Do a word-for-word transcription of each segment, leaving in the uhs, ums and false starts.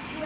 You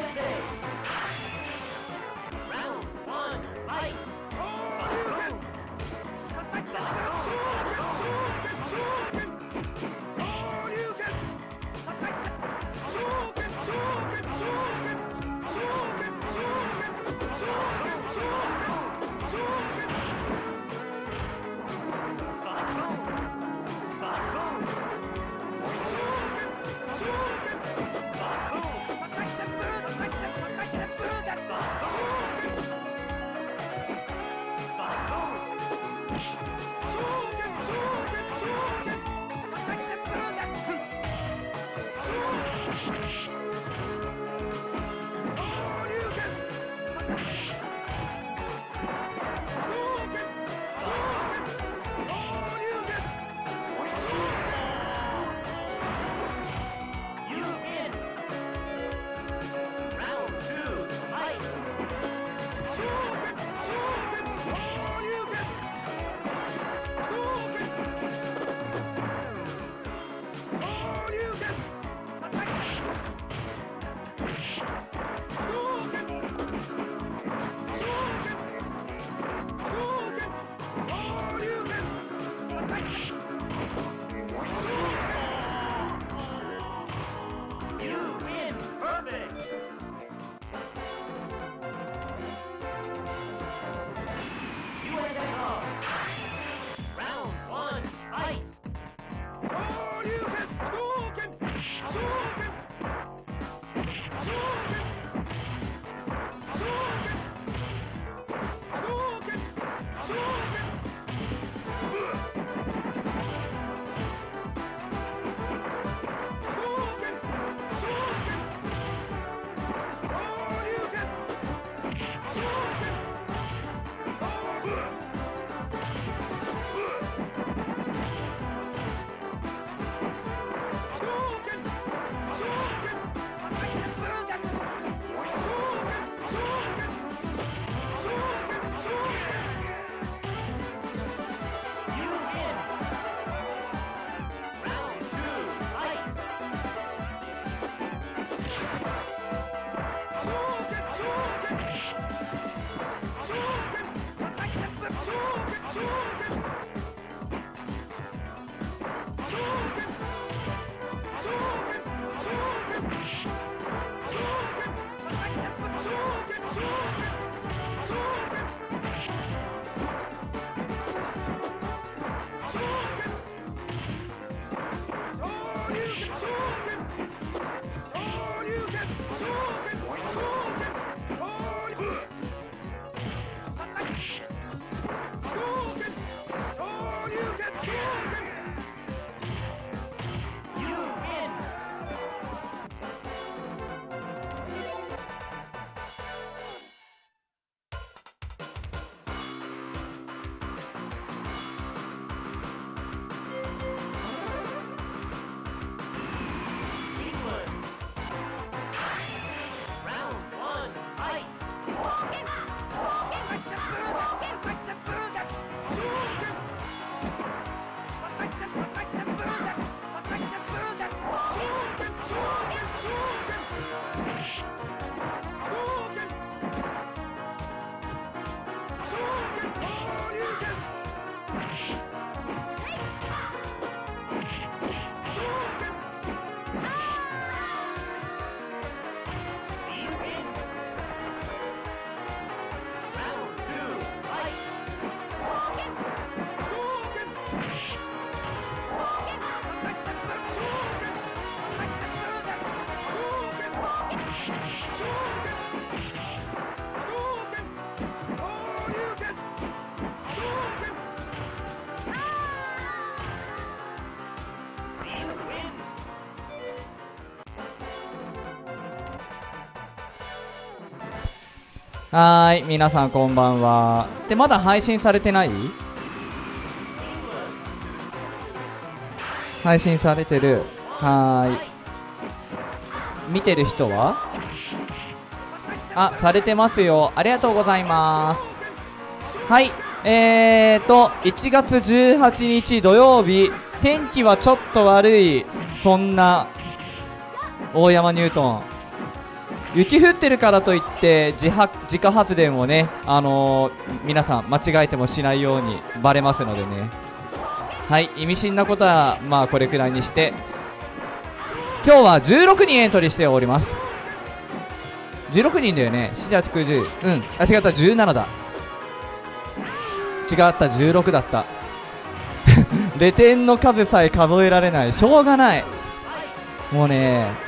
はーい、皆さんこんばんは。で、まだ配信されてない？配信されてる。はーい。見てる人は？あ、されてますよ。ありがとうございます。はい。えーと、いちがつじゅうはちにち土曜日、天気はちょっと悪い、そんな、大山ニュートン。雪降ってるからといって自発、自家発電をね、あのー、皆さん間違えてもしないようにバレますのでね。はい、意味深なことは、まあこれくらいにして、今日はじゅうろくにんエントリーしております。じゅうろくにんだよね。なな、はち、きゅう、じゅう。うん。あ、違った、じゅうななだ。違った、じゅうろくだった。レ点の数さえ数えられない。しょうがない。もうね、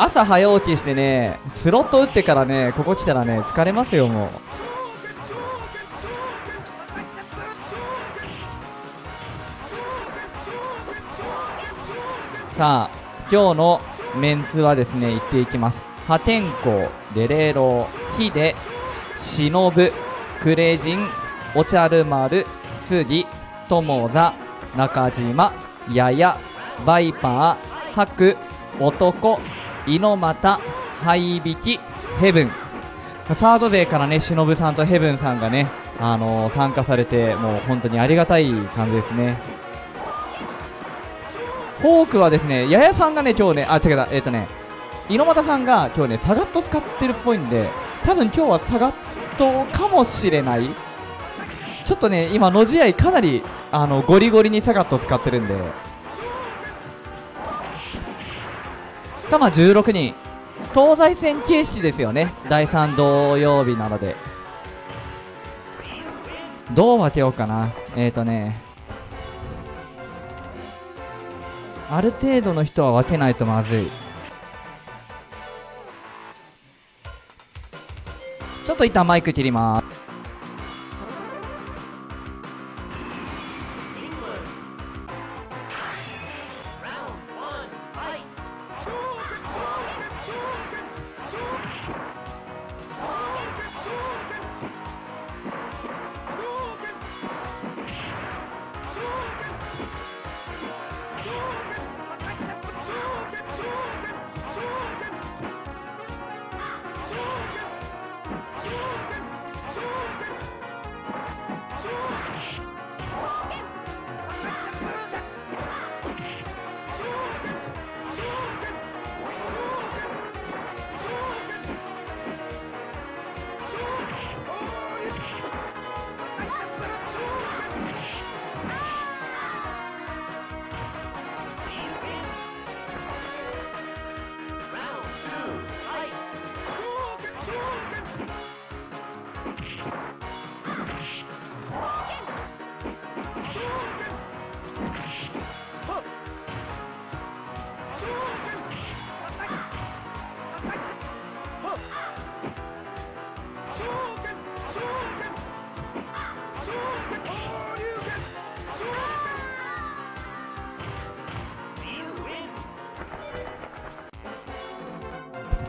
朝早起きしてね、スロット打ってからね、ここ来たらね、疲れますよ、もう。さあ、今日のメンツはですね、言っていきます。破天荒、デレロ、ヒデ、シノブ、クレジン、おちゃる丸、スギ、トモザ、中島、ヤヤ、バイパー、ハク、男、猪俣、ハイビキ、ヘブン。サード勢からね、しのぶさんとヘブンさんがね、あのー、参加されて、もう本当にありがたい感じですね。フォークはですね、ややさんがね、今日ね、あ、違った、えっとね、猪俣さんが今日ね、サガット使ってるっぽいんで、多分今日はサガットかもしれない。ちょっとね、今、の試合かなり、あの、ゴリゴリにサガット使ってるんで、まあじゅうろくにん、東西線形式ですよね。だいさん土曜日なのでどう分けようかな。えーとね、ある程度の人は分けないとまずい。ちょっと一旦マイク切ります。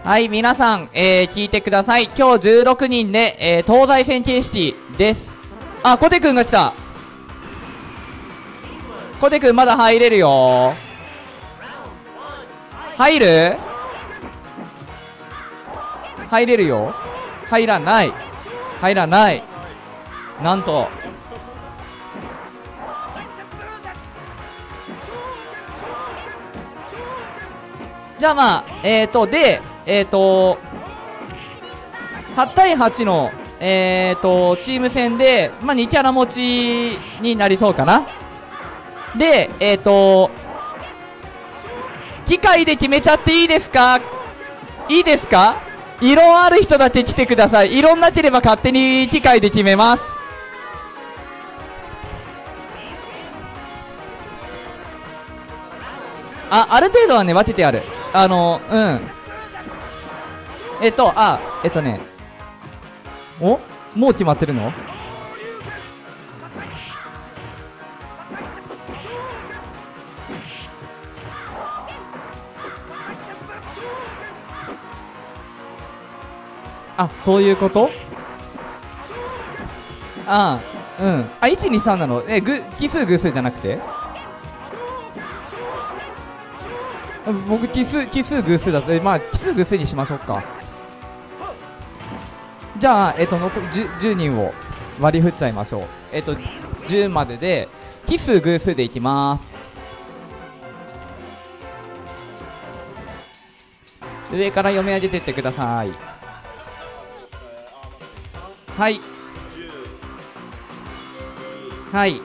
はい、皆さん、えー、聞いてください。今日じゅうろくにんで、えー、東西線形式です。あ、コテ君が来た。コテ君まだ入れるよ。入る？入れるよ。入らない。入らない。なんと。じゃあまあ、えーと、で、えーとはちたいはちの、えー、とチーム戦で、まあ、にキャラ持ちになりそうかな。で、えー、と機械で決めちゃっていいですか？いいですか？異論ある人だけ来てください。異論なければ勝手に機械で決めます。あ、ある程度はね分けてやる。あのうんえっと、あ、えっとね。お？もう決まってるの？あ、そういうこと。ああ、うん。あ、いちにさんなの。え、ぐ奇数偶数じゃなくて、僕奇数奇数偶数だって。まあ奇数偶数にしましょうか。じゃあ、えっと残 10, じゅうにんを割り振っちゃいましょう。えっとじゅうまでで奇数偶数でいきます。上から読み上げていってください。はいはい。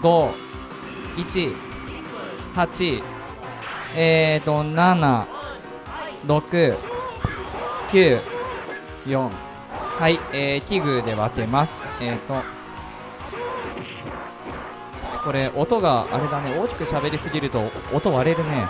ご いち はちえーとなな ろく きゅう よん。はい、えー、器具で分けます。えーとこれ音があれだね、大きく喋りすぎると音割れるね。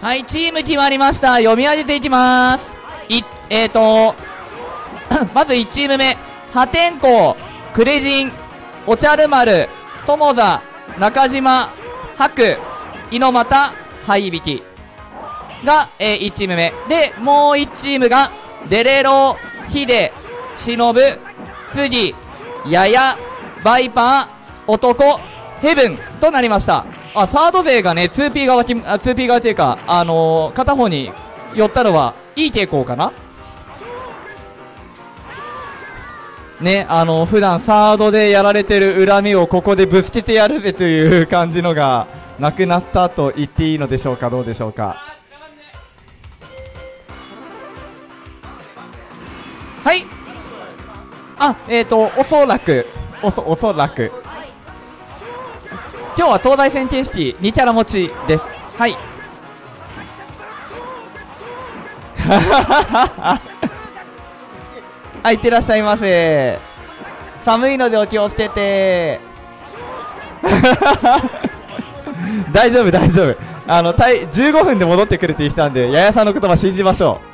はい、チーム決まりました。読み上げていきます。いえーとまずいちチーム目、破天荒、クレジン、おちゃる丸、友座、中島、白、猪俣、灰引が、えー、いちチーム目で、もういちチームがデレロ、ヒデ、しのぶ、杉、やや、バイパー、男、ヘブンとなりました。あ、サード勢がね、ツーピー 側、ツーピー 側というか、あのー、片方に寄ったのはいい傾向かなね。あのー、普段サードでやられてる恨みをここでぶつけてやるぜという感じのがなくなったと言っていいのでしょうか、どうでしょうか。はい。あ、えっと、おそらく、おそ、おそらく今日は東大戦形式にキャラ持ちです。はい。あ、いってらっしゃいませ。寒いのでお気をつけて。大丈夫大丈夫。あのたいじゅうごふんで戻ってくるって言ってたんで、ややさんの言葉信じましょう。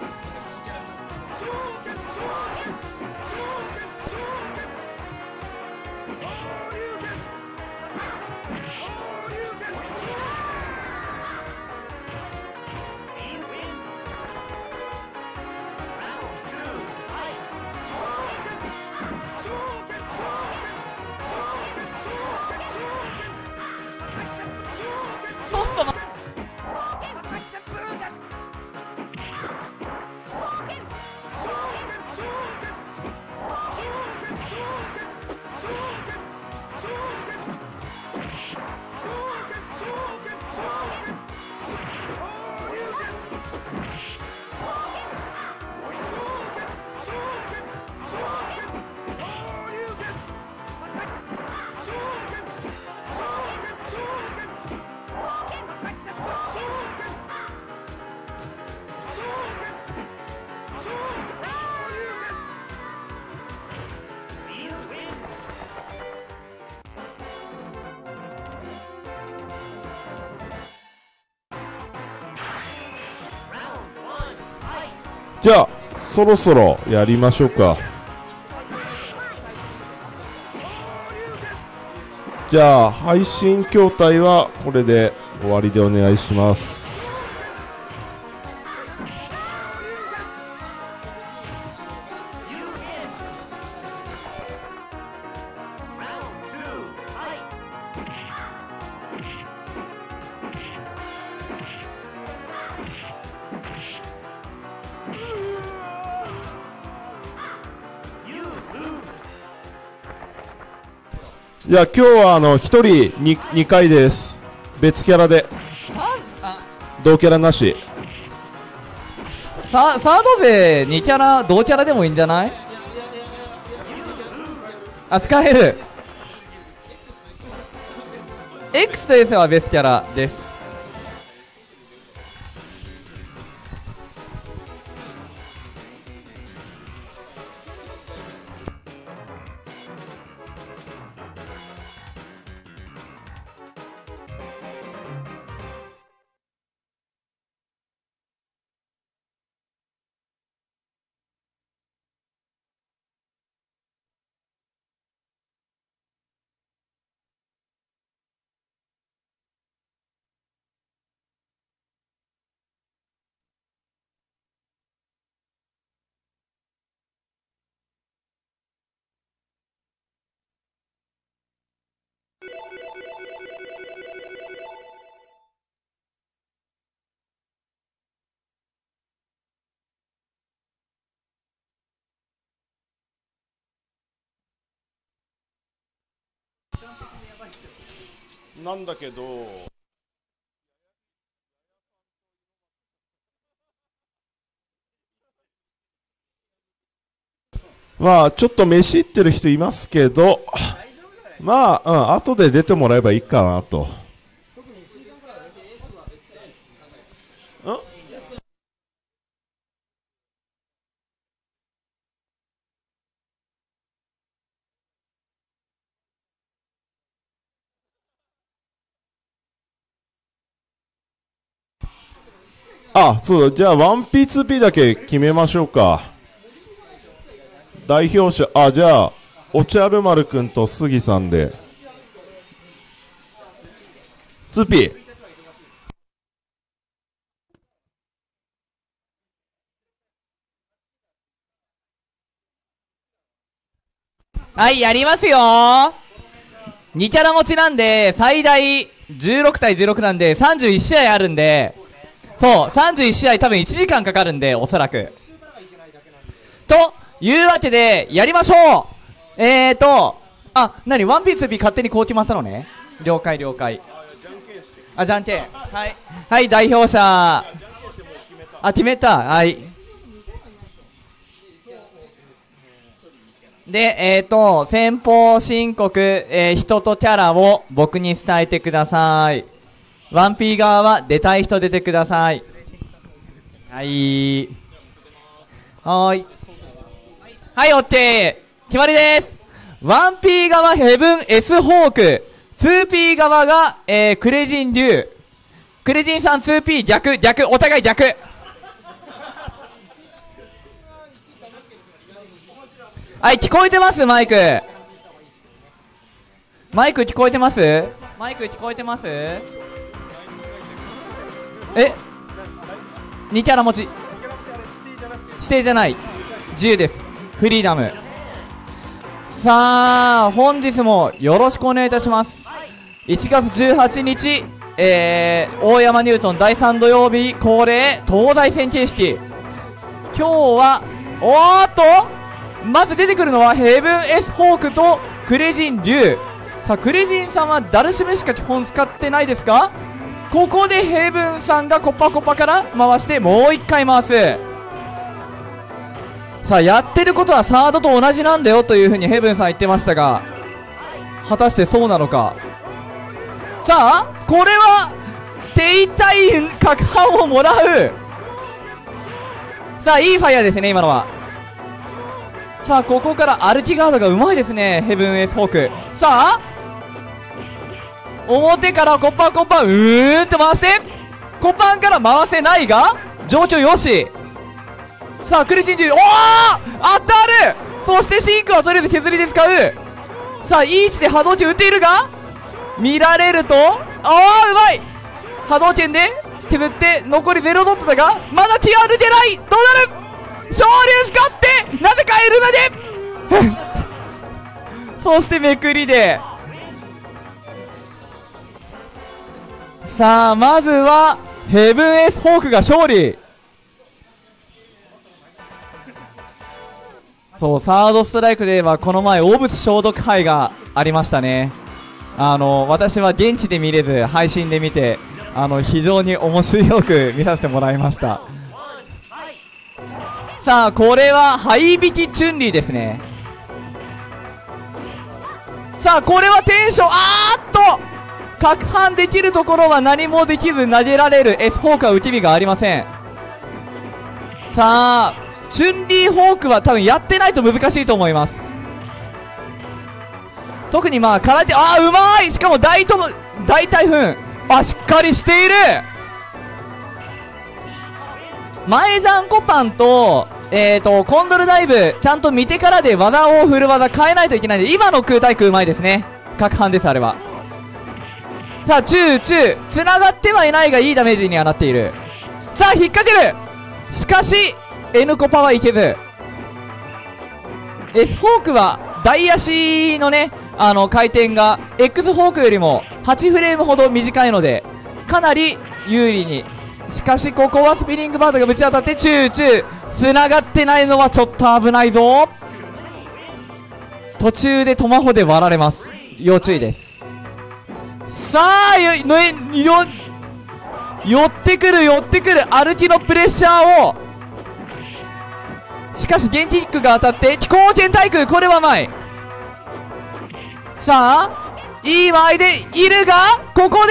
じゃあそろそろやりましょうか。じゃあ配信筐体はこれで終わりでお願いします。じゃあ今日はあのひとり 2, 2回です。別キャラで同キャラなし。さサード勢にキャラ同キャラでもいいんじゃない。あ、使える。 X と S は別キャラです。なんだけど。まあちょっと飯行ってる人いますけど、まあ、うん、後で出てもらえばいいかなと。あ、そうだ、じゃあ、ワンピーツ P だけ決めましょうか。代表者、あ、じゃあ、おちゃる丸くんと杉さんで。ツーピー。はい、やりますよー。にキャラ持ちなんで、最大じゅうろくたいじゅうろくなんで、さんじゅういちしあいあるんで、そう、さんじゅういちしあい多分いちじかんかかるんで、おそらく。というわけで、やりましょう。えーと、あ、なに、ワンピース P 勝手にこう決まったのね。了解了解。あ、じゃんけん。はい。はい、代表者。あ、決めた。はい。で、えーと、先方申告、えー、人とキャラを僕に伝えてください。ワンピー側は出たい人出てください。はい。はーい。はい、オッケー。決まりです。ワンピー側ヘブン S ホーク。ツーピー 側が、えー、クレジンリュウ。クレジンさん ツーピー 逆、逆、お互い逆。はい、聞こえてますマイク。マイク聞こえてますマイク聞こえてますえ、にキャラ持ち指定じゃない、自由です、フリーダム。さあ本日もよろしくお願いいたします。いちがつじゅうはちにち、えー、大山ニュートンだいさん土曜日恒例東大戦形式。今日はおーっとまず出てくるのはヘブン S ホークとクレジンリュウ。さあクレジンさんはダルシムしか基本使ってないですか。ここでヘブンさんがコパコパから回してもう一回回す。さあやってることはサードと同じなんだよというふうにヘブンさん言ってましたが、果たしてそうなのか。さあこれは手痛い確判をもらう。さあいいファイヤーですね今のは。さあここから歩きガードがうまいですねヘブンエースホーク。さあ表からコパンコパン、うーんって回してコパンから回せないが状況よし。さあクレジンデュー、おー当たる。そしてシンクはとりあえず削りで使う。さあいい位置で波動拳打っているが見られると、ああうまい波動拳で削って残りゼロドットだがまだ気が抜けない。どうなる、昇竜使ってなぜかエルナでそしてめくりで。さあまずはヘブン S ホークが勝利。そうサードストライクではこの前オブス消毒杯がありましたね。あの私は現地で見れず配信で見て、あの非常に面白く見させてもらいました。さあこれはハイビキチュンリーですね。さあこれはテンション、あーっと攪拌できるところは何もできず投げられる S ホークは受け身がありません。さあチュンリーホークは多分やってないと難しいと思います。特にまあ空手、ああうまい、しかも大とも大台風、あしっかりしている。前ジャンコパンとえーとコンドルダイブちゃんと見てからで技を振る技変えないといけないので、今の空対空うまいですね、攪拌ですあれは。さあ中中つながってはいないがいいダメージにはなっている。さあ引っ掛ける、しかし N コパはいけず S ホークは台足のねあの回転が X ホークよりもはちフレームほど短いのでかなり有利に。しかしここはスピニングバードがぶち当たって中中つながってないのはちょっと危ないぞ。途中でトマホで割られます。要注意です。さあ、よよ寄ってくる寄ってくる歩きのプレッシャーを、しかしゲンキックが当たって飛行圏対空、これは前。さあいい前でいるが、ここ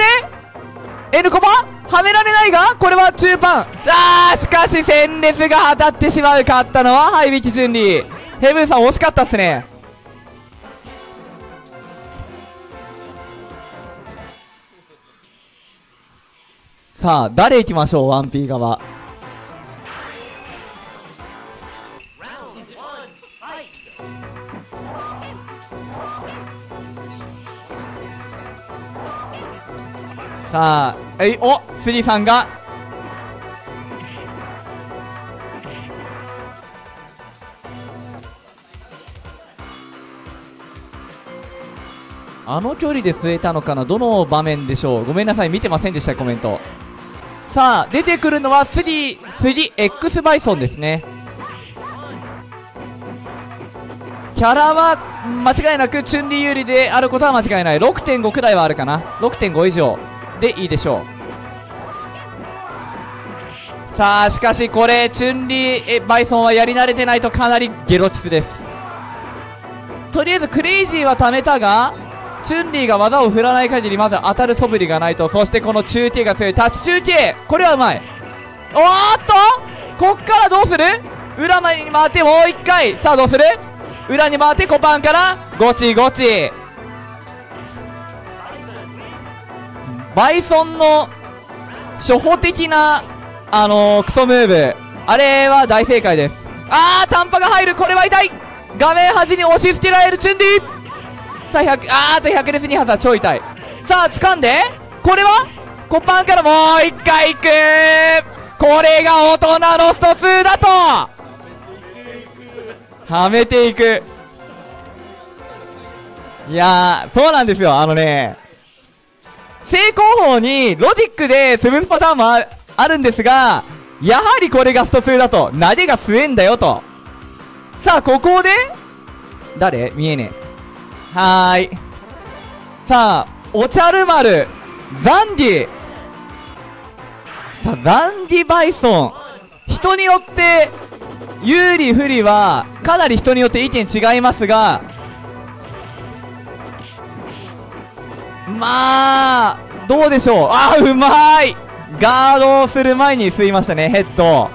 で N コマはめられないが、これは中盤。あー、しかしセンレスが当たってしまう。勝ったのはハイビキ純理。ヘブンさん惜しかったっすね。さあ誰行きましょう、ワンピー 側。さあ、えい、お、スリーさんがあの距離で据えたのかな、どの場面でしょう、ごめんなさい、見てませんでしたコメント。さあ出てくるのはスリー、スリー X バイソンですね。キャラは間違いなくチュンリー有利であることは間違いない。 ろくてんご くらいはあるかな、 ろくてんご 以上でいいでしょう。さあしかしこれチュンリーバイソンはやり慣れてないとかなりゲロキスです。とりあえずクレイジーは溜めたが、チュンリーが技を振らない限りまず当たる素振りがないと。そしてこの中継が強い、タッチ中継、これはうまい。おーっと、こっからどうする、裏前に回ってもういっかい、さあどうする、裏に回ってコパンからゴチゴチ。バイソンの初歩的なあのー、クソムーブ、あれは大正解です。あー、短波が入る、これは痛い。画面端に押し付けられるチュンリー。さあひゃく、あー、あとひゃくですに発は超痛い。さあ掴んで、これはコパンからもういっかいいく。これが大人のスト数だとはめていく。いやー、そうなんですよ。あのね、正攻法にロジックで潰すパターンも あ, あるんですが、やはりこれがスト数だと、投げが強えんだよと。さあここで誰見えねえ。はーい、さあおちゃる丸、ザンディ、さあザンディバイソン、人によって有利不利はかなり人によって意見違いますが、まあどうでしょう。あー、うまい、ガードをする前に吸いましたね、ヘッド。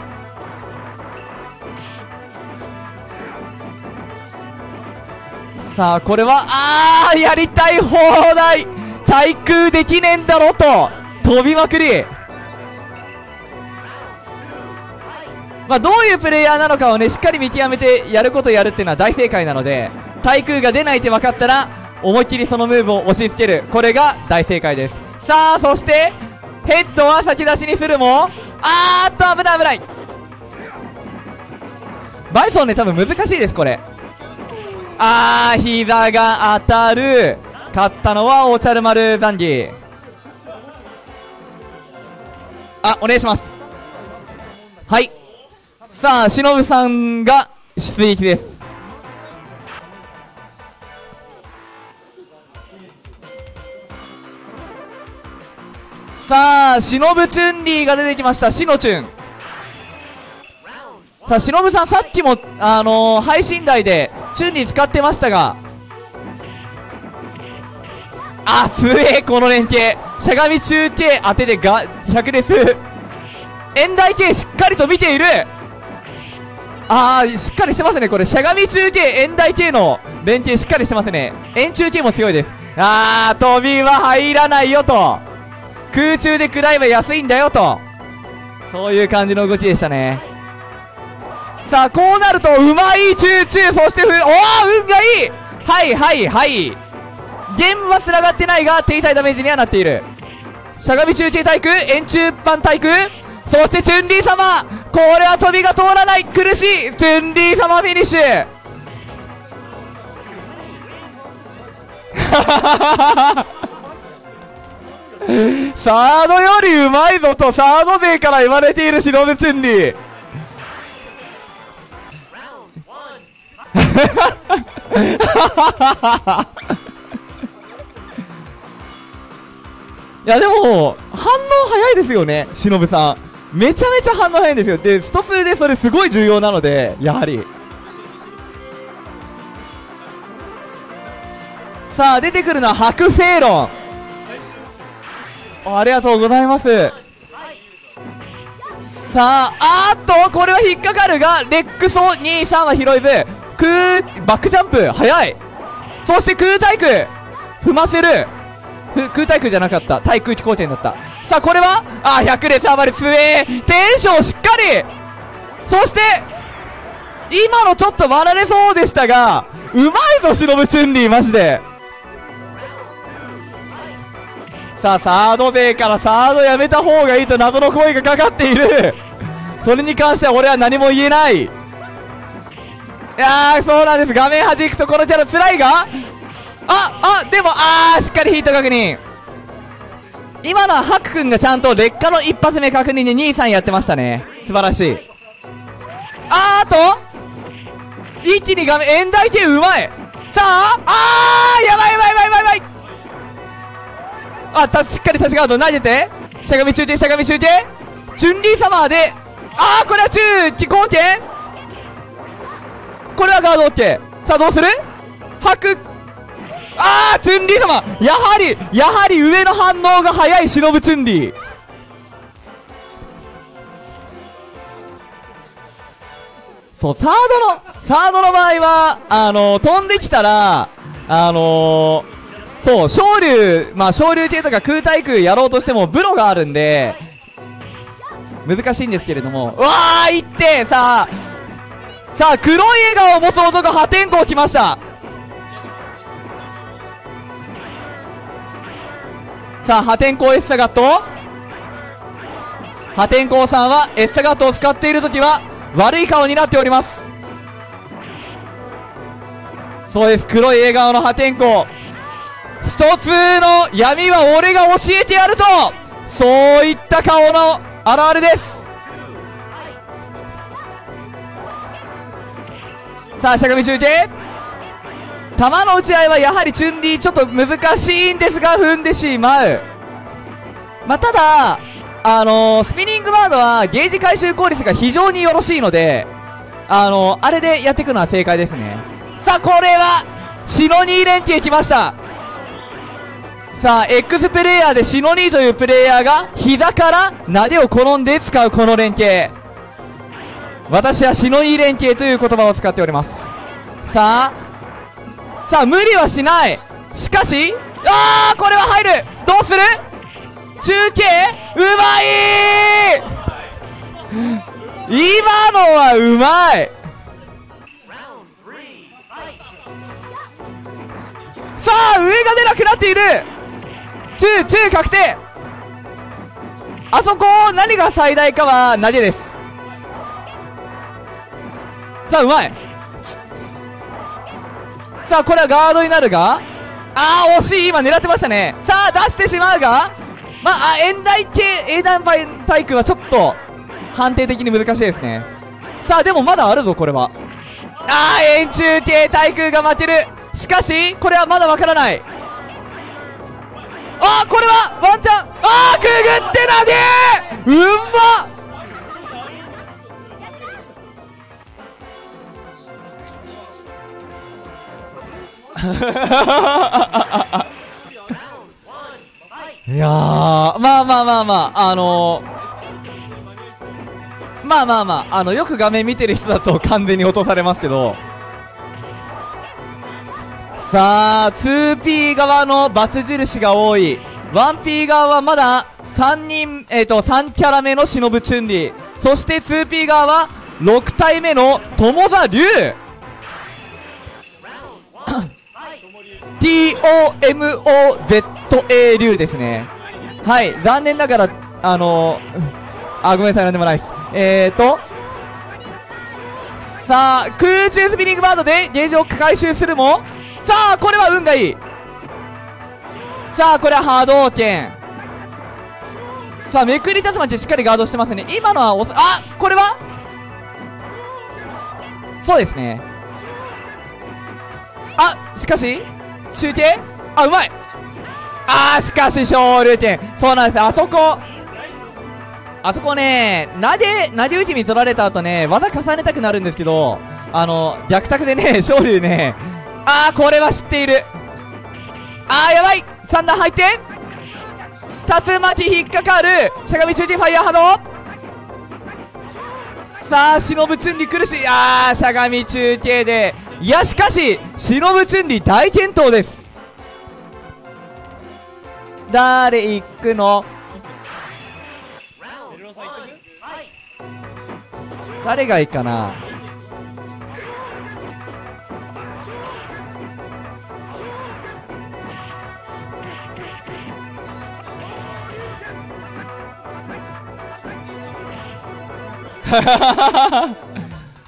さあこれは、あー、やりたい放題、対空できねえんだろと飛びまくり。まあどういうプレイヤーなのかをね、しっかり見極めてやることをやるっていうのは大正解なので、対空が出ないって分かったら思いっきりそのムーブを押し付ける、これが大正解です。さあそしてヘッドは先出しにするも、あーっと危ない危ない。バイソンね、多分難しいですこれ。あー、膝が当たる。勝ったのはおちゃる丸ザンギー。あ、お願いします。はい、さあしのぶさんが出撃です。さあしのぶチュンリーが出てきました。しのチュン、さあしのぶさん、さっきもあのー、配信台でチュンリー使ってましたが、あ、強えこの連携、しゃがみ中継当てでがひゃくです。円台系しっかりと見ている。あー、しっかりしてますねこれ。しゃがみ中継、円台系の連携しっかりしてますね。円中継も強いです。あー、飛びは入らないよと、空中で食らえば安いんだよと、そういう感じの動きでしたね。さあこうなるとうまい中中、そしてふおー、運がいい。はいはいはい、ゲームはつながってないが手痛いダメージにはなっている。しゃがみ中継対空、円中盤対空、そしてチュンリー様、これは飛びが通らない、苦しい。チュンリー様フィニッシュサードよりうまいぞとサード勢から言われているしのぶチュンリーいやでも反応早いですよね、しのぶさん。めちゃめちゃ反応早いんですよ。でスト数でそれすごい重要なので、やはりさあ出てくるのはハクフェイロン、ありがとうございます。さあ、あーっとこれは引っかかるがレックスをにさんは拾えず、クーバックジャンプ早い。そして空対空踏ませる、空対空じゃなかった、対空飛行点だった。さあこれはあーひゃくでサーバル強え、テンションしっかり。そして今のちょっと割られそうでしたがうまいぞしのぶチュンリーマジで。さあサード勢からサードやめた方がいいと謎の声がかかっているそれに関しては俺は何も言えない。いやーそうなんです、画面端行くとこのキャラつらいが、ああでもあーしっかりヒート確認。今のはハク君がちゃんと劣化の一発目確認でにさんやってましたね、素晴らしい。あーあと一気に画面円台系うまい。さああーやばいやばいやばいやばいやばい、あ、たしっかりタッチガード投げて、しゃがみ中継、しゃがみ中継、チュンリーサマーで、あー、これは中気貢献、これはガード OK。 さあ、どうするハク、あー、チュンリーサマー、やはり、やはり上の反応が早い、しのぶチュンリー。そう、サードの、サードの場合は、あのー、飛んできたら、あのー、そう、昇竜、まあ昇竜系とか空対空やろうとしてもブロがあるんで、難しいんですけれども、うわー、いって、さあ、さあ、黒い笑顔を持つ男、破天荒来ました。さあ、破天荒エッサガット、破天荒さんはエッサガットを使っているときは悪い顔になっております。そうです、黒い笑顔の破天荒。一つの闇は俺が教えてやると、そういった顔の表れです。さあしゃがみ中継、球の打ち合いはやはりチュンリーちょっと難しいんですが踏んでしまう。まあただあのー、スピニングバードはゲージ回収効率が非常によろしいので、あのー、あれでやっていくのは正解ですね。さあこれは白に連携きました。さあ X プレイヤーでシノニーというプレイヤーが膝から投げを転んで使うこの連携、私はシノニー連携という言葉を使っております。さあさあ無理はしない、しかしあーこれは入る、どうする中継、うまいー今のはうまい。さあ上が出なくなっている、中、中確定。あそこ何が最大かは投げです。さあうまい、さあこれはガードになるが、ああ惜しい、今狙ってましたね。さあ出してしまうが、まあ円台系 A 段対空はちょっと判定的に難しいですね。さあでもまだあるぞこれは、ああ円中系対空が負ける、しかしこれはまだわからない。あーこれはワンチャン、あーくぐって投げ、うんま。いやーまあまあまあまああのー、まあまあまああのよく画面見てる人だと完全に落とされますけど、さあ ツーピー 側のバツ印が多い、 ワンピー 側はまださんにん、えー、とさんキャラ目のしのぶチュンリー、そして ツーピー 側はろく体目の友座龍トモザ 龍ですね。はい、残念ながらあのー、あごめんなさい、なんでもないです。えーとさあ空中スピニングバードでゲージを回収するも、さあこれは運がいい。さあこれは波動拳、さあめくり立つまでしっかりガードしてますね。今のはおあこれはそうですね、あしかし中継、あうまい、あー、しかし昇竜拳、そうなんですよ、あそこ、あそこね、なで、なで打ちに取られた後ね、技重ねたくなるんですけど、あの、逆卓でね、昇竜ね、あー、これは知っている、あー、やばい、三段入って、竜巻引っかかる、しゃがみ中にファイヤー波動。さあ、しのぶチュンリ苦しい、あー、しゃがみ中継で、いや、しかし、しのぶチュンリ大健闘です。誰行くの、誰がいいかな、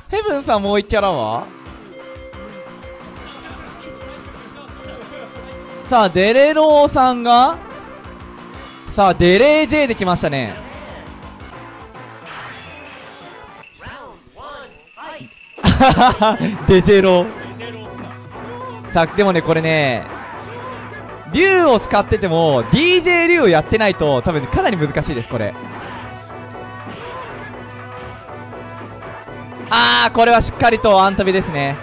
ヘブンさんもう一キャラはさあ、デレローさんがさあ、デレー J できましたね。デジェロさあ、でもね、これね、竜を使ってても ディージェー 竜をやってないと多分かなり難しいです、これ。あー、これはしっかりとアントビですね。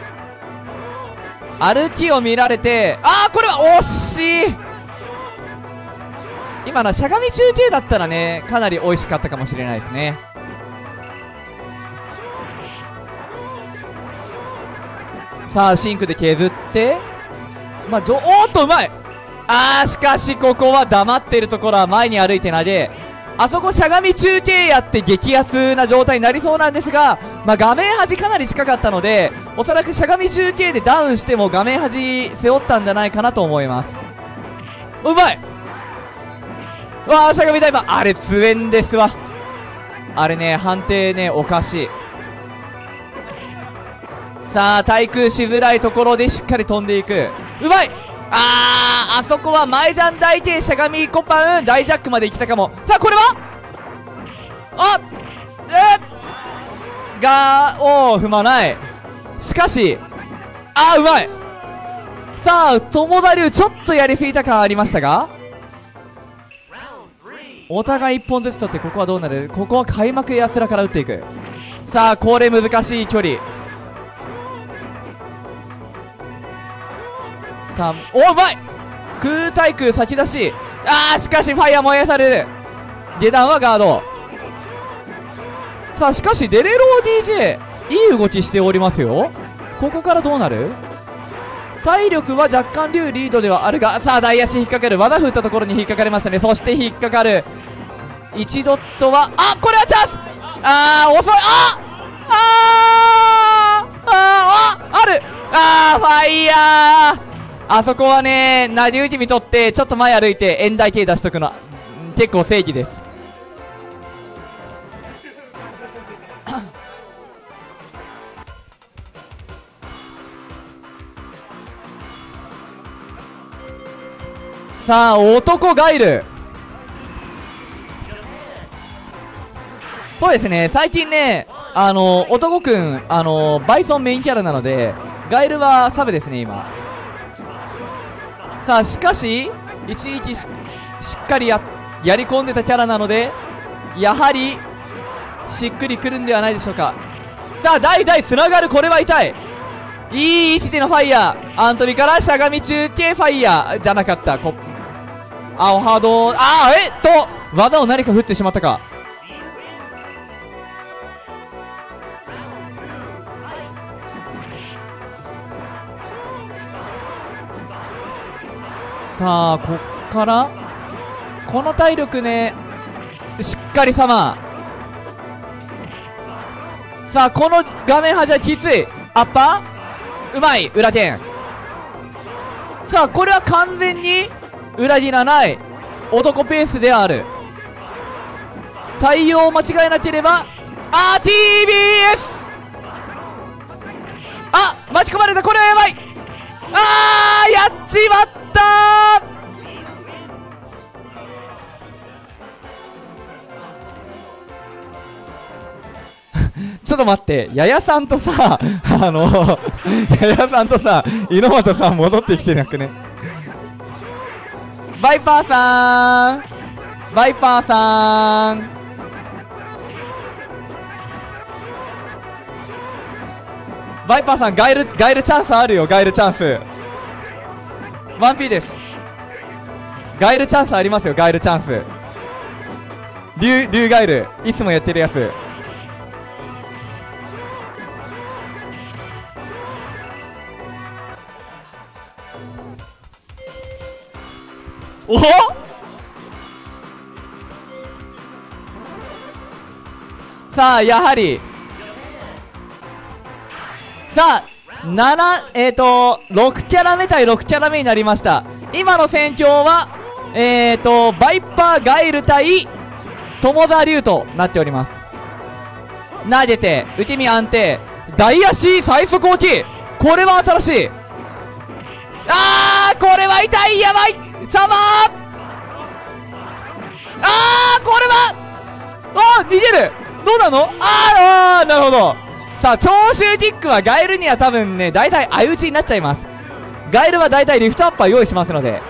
歩きを見られて、あー、これは惜しい。今のしゃがみ中継だったらね、かなり美味しかったかもしれないですね。さあ、シンクで削って、まあ、じょおーっと、うまい。あー、しかしここは黙ってるところは前に歩いて投げ、あそこしゃがみ中継やって激アツな状態になりそうなんですが、まあ、画面端かなり近かったので、おそらくしゃがみ中継でダウンしても画面端背負ったんじゃないかなと思います。うまい、うわー、しゃがみダイバー、あれ通縁ですわ。あれね、判定ね、おかしい。さあ、対空しづらいところでしっかり飛んでいく。うまい、あー、あそこはマイジャン台形しゃがみコパン大ジャックまで行きたかも。さあ、これはあえっがーを踏まない。しかし、あー、うまい。さあ、友田流ちょっとやりすぎた感ありましたが、お互いいっぽんずつ取って、ここはどうなる。ここは開幕やすらから打っていく。さあ、これ難しい距離。さあ、お、うまい、空対空先出し、あー、しかしファイヤー燃やされる。下段はガード。さあ、しかしデレロー ディージェー いい動きしておりますよ。ここからどうなる。体力は若干竜リードではあるが、さあ、台足引っ掛ける、技振ったところに引っ掛かりましたね。そして引っ掛かるいちドットは、あ、これはチャンス、あー、遅い、あああああある、あー、ファイヤー。あそこはね、なで打ち見とってちょっと前歩いて円台形出しとくの結構正義です。さあ、男ガイル、そうですね、最近ね、あの男くん、あのバイソンメインキャラなので、ガイルはサブですね、今。さあ、しかし一撃 し, しっかり や, やり込んでたキャラなので、やはりしっくりくるんではないでしょうか。さあ、代々つながる、これは痛い。いい位置でのファイヤー、アントビからしゃがみ中継ファイヤーじゃなかった。こあ、お波動、あー、えっと技を何か振ってしまったか。さあ、こっからこの体力ね、しっかりサマー。さあ、この画面端はきつい。アッパー、うまい、裏剣。さあ、これは完全に裏切らない男ペースである。対応を間違えなければ、あー、 ティービーエス、 あ、巻き込まれた、これはやばい、あー、やっちまった。ちょっと待って、ややさんとさ、あのややさんとさ、猪俣さん戻ってきてなくね。バイパーさん、バイパーさん、バイパーさん、ガイルガイルチャンスあるよ。ガイルチャンス ワンピー です。ガイルチャンスありますよ。ガイルチャンス、竜竜ガイルいつもやってるやつ。おお、さあやはりさあななえっ、ー、とろくキャラ目対ろくキャラ目になりました。今の戦況はえっ、ー、とバイパーガイル対友沢龍となっております。投げて受け身安定、大足最速大きい、これは新しい。あーこれは痛い、やばい、サマー、あーこれはあー逃げる、どうなの、あーあーなるほど。さあ長周キックはガエルには多分ね大体相打ちになっちゃいます。ガエルは大体リフトアッパー用意しますので。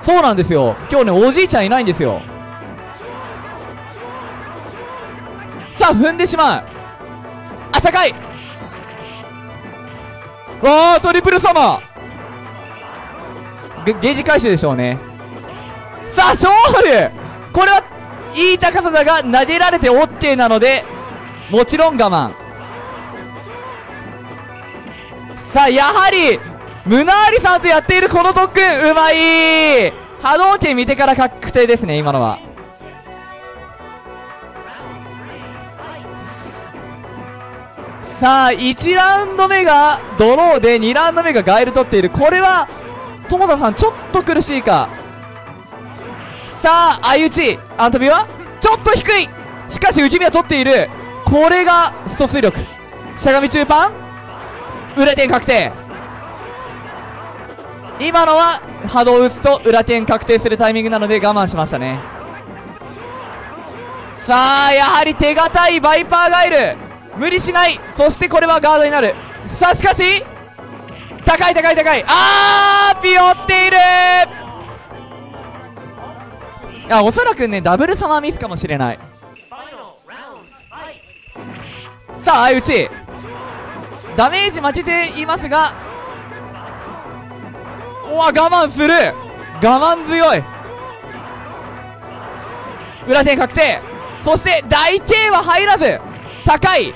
そうなんですよ、今日ねおじいちゃんいないんですよ。さあ踏んでしまう、あったかい、わートリプルサマー、ゲージ回収でしょうね。さあ勝利、これはいい高さだが投げられて オーケー なのでもちろん我慢。さあやはりムナーリさんとやっているこの特訓うまい、波動拳見てから確定ですね今のは。さあいちラウンド目がドローでにラウンド目がガイル取っている、これは友田さんちょっと苦しいか。さあ相打ち、アントビはちょっと低い、しかし浮き身は取っている、これがスト推力、しゃがみ中パン裏点確定。今のは波動を打つと裏点確定するタイミングなので我慢しましたね。さあやはり手堅いバイパーガイル、無理しない、そしてこれはガードになる。さあしかし高い高い高い、あーピヨっている、あおそらくねダブルサマーミスかもしれない。さあ相打ちダメージ負けていますが、うわ我慢する、我慢強い、裏点確定、そして大 K は入らず、高い、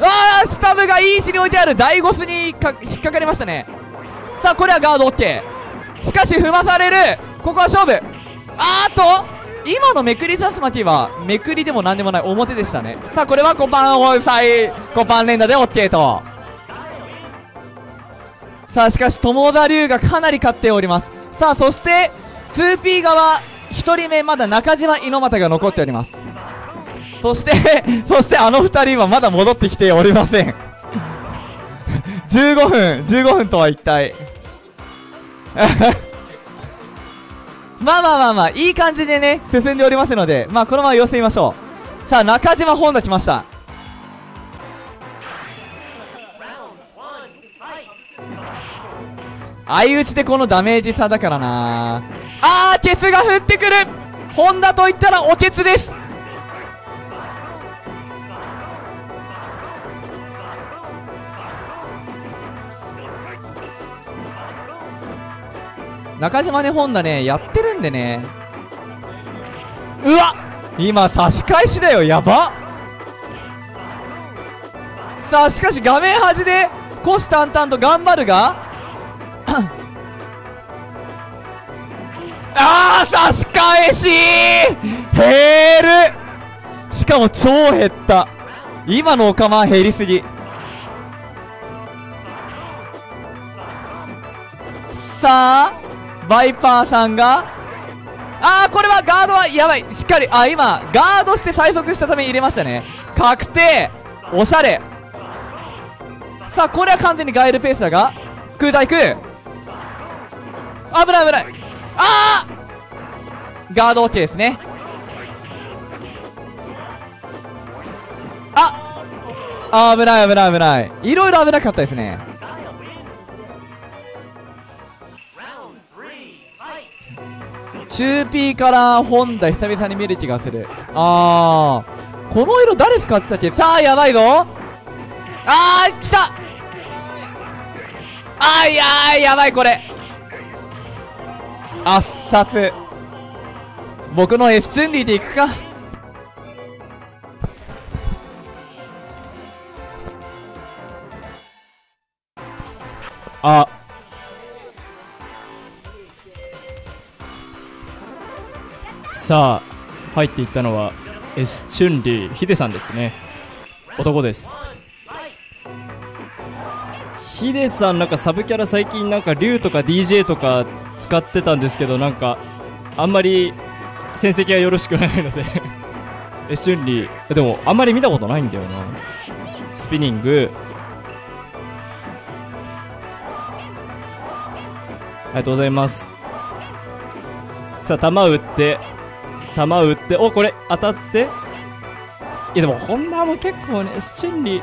あースタブがいい位置に置いてある、大ゴスにか引っかかりましたね。さあこれはガード オーケー、 しかし踏まされる、ここは勝負、あーっと今のめくりさすまきはめくりでもなんでもない表でしたね。さあこれはコパンオンサイ、コパン連打で オーケー と。さあしかし友田龍がかなり勝っております。さあそして ツーピー 側ひとりめまだ中島猪俣が残っております。そして、そしてあの二人はまだ戻ってきておりません。じゅうごふん、じゅうごふんとは一体。まあまあまあまあ、いい感じでね、進んでおりますので、まあこのまま様子見ましょう。さあ、中島本田来ました。相打ちでこのダメージ差だからな。あー、ケツが降ってくる、本田と言ったらおケツです。中島ね本田ねやってるんでね。うわ今差し返しだよ、やば。さあしかし画面端で虎視眈々と頑張るがあー差し返しー、減る、しかも超減った、今のおかま減りすぎ。さあバイパーさんがあーこれはガードはやばい、しっかりあ今ガードして最速したために入れましたね、確定、おしゃれ。さあこれは完全にガエルペースだが空対空、危ない危ない、あーガード オーケー ですね。ああー危ない危ない危ない、いろいろ危なかったですね。中 P から本田久々に見る気がする。あーこの色誰使ってたっけ。さあやばいぞ、あー来た、あーいやーやばい、これあっさす。僕の S チュンリーでいくか。あさあ入っていったのは S チュンリー、ヒデさんですね。男です。ヒデさんなんかサブキャラ最近なんか竜とか ディージェー とか使ってたんですけど、なんかあんまり戦績はよろしくないのでエスチュンリーでもあんまり見たことないんだよな。スピニングありがとうございます。さあ弾打って弾打っておこれ当たって、いやでも本田も結構ねエスチュンリー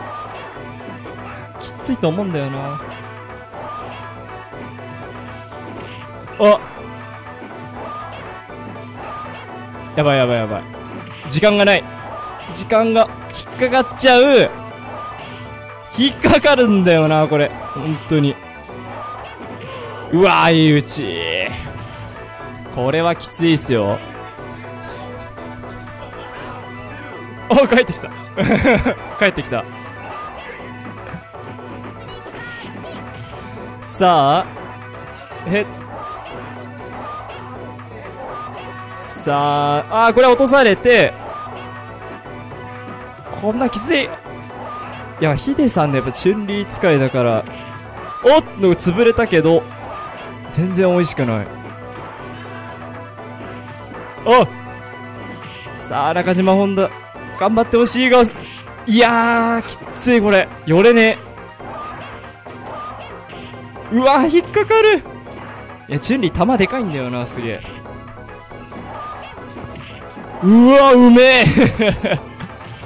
きついと思うんだよな。あやばいやばいやばい、時間がない、時間が引っかかっちゃう、引っかかるんだよなこれ本当に。うわいい打ち、これはきついっすよ。お帰ってきた帰ってきた。さあへっさああーこれ落とされて、こんなきつい。いやヒデさんねやっぱチュンリー使いだから、おっの潰れたけど全然おいしくない。おさあ中島本田頑張ってほしいが、いやーきつい、これ寄れねえ。うわ引っかかる。いやチュンリー球でかいんだよな、すげえ。うわうめえ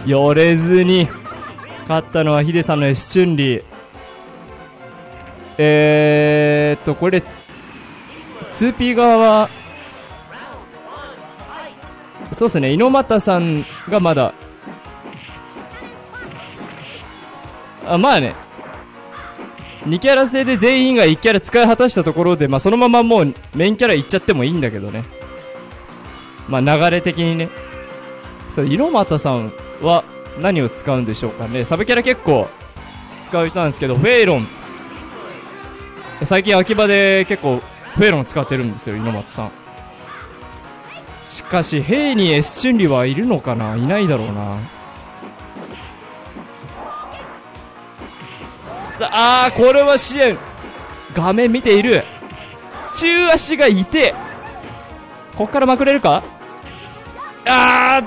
寄れずに勝ったのはヒデさんの S チュンリー。えーっとこれ ツーピー 側はそうっすね、猪俣さんがまだあまあねにキャラ制で全員がいちキャラ使い果たしたところで、まあ、そのままもうメインキャラいっちゃってもいいんだけどね、まあ、流れ的にね。そう猪俣さんは何を使うんでしょうかね。サブキャラ結構使う人なんですけど、フェイロン最近秋葉で結構フェイロン使ってるんですよ猪俣さん。しかし兵に S チュンリーはいるのかな、いないだろうな。あーこれは支援、画面見ている、中足がいて、こっからまくれるか。あ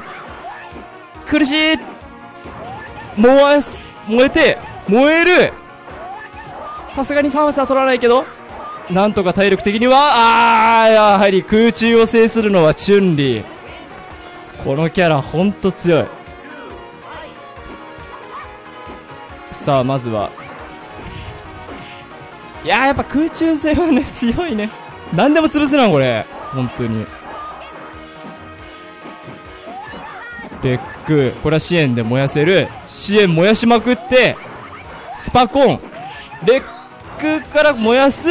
ー苦しい、燃す燃えて燃える、さすがにさん発は取らないけどなんとか体力的には。あーやはり空中を制するのはチュンリー、このキャラほんと強い。さあまずはいやーやっぱ空中戦はね強いね、何でも潰すなこれ本当に。レックこれは支援で燃やせる、支援燃やしまくってスパコンレックから燃やす。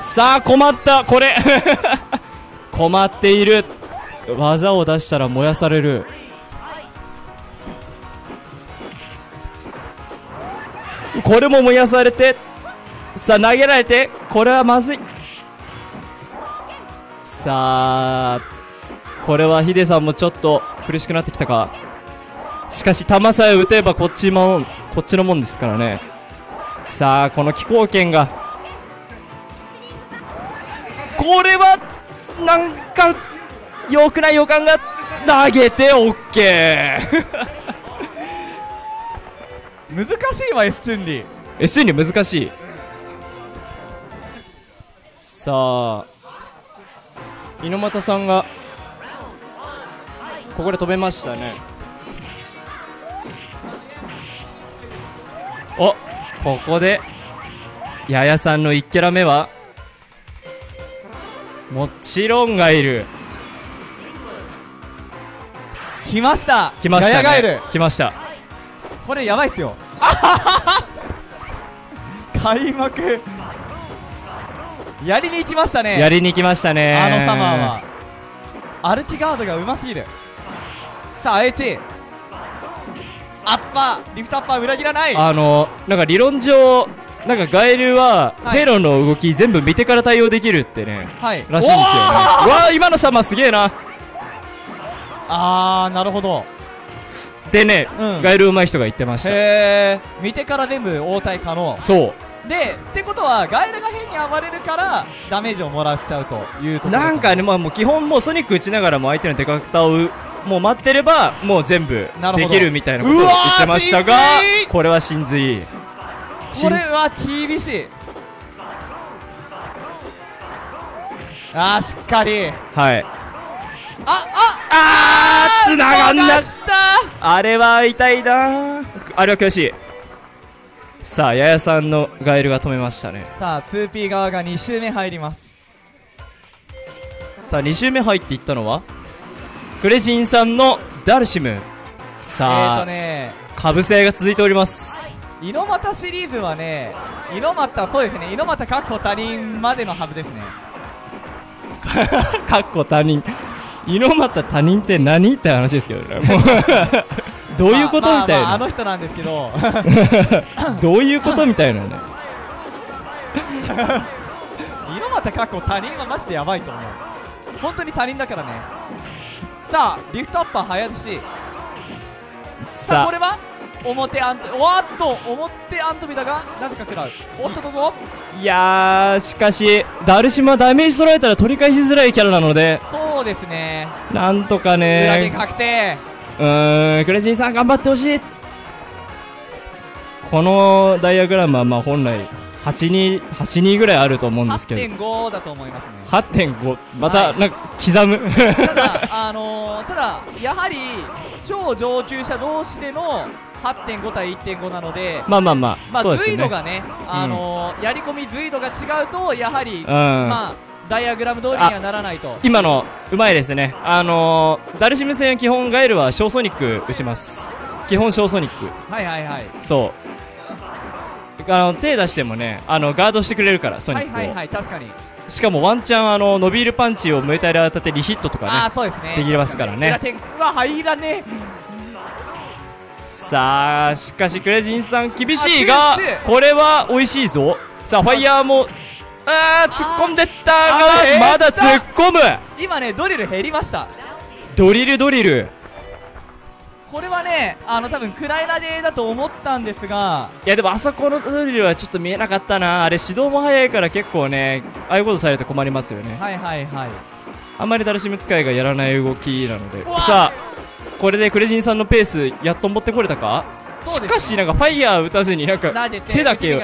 さあ困ったこれ困っている、技を出したら燃やされる。これも燃やされて、さあ投げられて、これはまずい。さあこれはヒデさんもちょっと苦しくなってきたか。しかし球さえ打てばこっちもこっちのもんですからね。さあこの気候圏がこれはなんか良くない予感が、投げてオッケー難しいわ S チュンリー、 S チュンリー難しい。さあ猪俣さんがここで止めましたね。お、ここでややさんのいちキャラ目はもちろんがいる。来ました来ました、ね、ガヤガエル来ました。これやばいっすよ。あはは開幕やりに行きましたね。やりに行きましたね。あのサマーは歩きガードがうますぎる。さあ愛知アッパーリフトアッパー裏切らない。あのなんか理論上なんかガエルはヘロの動き全部見てから対応できるってね、はい、らしいんですよね。わあ今のサマーすげえな。あーなるほど。でね、うん、ガエル上手い人が言ってました。へー見てから全部応対可能。そうでってことはガエルが変に暴れるからダメージをもらっちゃうというところなんかね。まあもう基本もうソニック打ちながらも相手の出方をもう待ってればもう全部できるみたいなことを言ってましたが、これは神髄。これは厳しい。あーしっかりはいあああーつながんなった。あれは痛いな。あれは悔しい。さあややさんのガエルが止めましたね。さあ ツーピー 側がに周目入ります。さあに周目入っていったのはクレジンさんのダルシム。さあえーとねかぶせが続いております。猪俣シリーズはね猪俣そうですね猪俣かっこ他人までのはずですね。かっこ他人猪俣他人って何って話ですけどね。どういうことみたいな。あの人なんですけどどういうことみたいなね。猪俣かっこ他人はマジでやばいと思う。本当に他人だからね。さあリフトアッパー早出し。さあこれは表アントわーっと表アントビだがなぜか食らう。おっとここいやーしかしダルシムはダメージ取られたら取り返しづらいキャラなのでそうですねなんとかね裏剣確定。うーんクレジンさん頑張ってほしい。このダイアグラムはまあ本来はちにんはちにんぐらいあると思うんですけど はってんご だと思いますね。 はってんご またなんか刻む、はい、ただあのー、ただやはり超上級者同士での はってんご 対 いってんご なのでまあまあまあ随度がね、あのーうん、やり込み随度が違うとやはり、うん、まあダイアグラム通りにはならないと。今のうまいですね。あのー、ダルシム戦基本ガエルは小ソニックします。基本小ソニックはいはいはいそうあの手出してもねあのガードしてくれるからソニックをはいはいはい確かに。しかもワンチャンあの伸びるパンチをムエタイで当たってリヒットとかねあそうですねできますからね。うわ入らねえ。さあしかしクレジンさん厳しいがこれは美味しいぞ。さあファイヤーもあー突っ込んでったがまだ突っ込む。今ねドリル減りました。ドリルドリルこれはねあの多分クライラでだと思ったんですがいやでもあそこのドリルはちょっと見えなかったな。あれ指導も早いから結構ねああいうことされると困りますよね。はいはいはいあんまりダルシム使いがやらない動きなのでさあこれでクレジンさんのペースやっと持ってこれたか、ね、しかしなんかファイヤー打たずになんか手だけを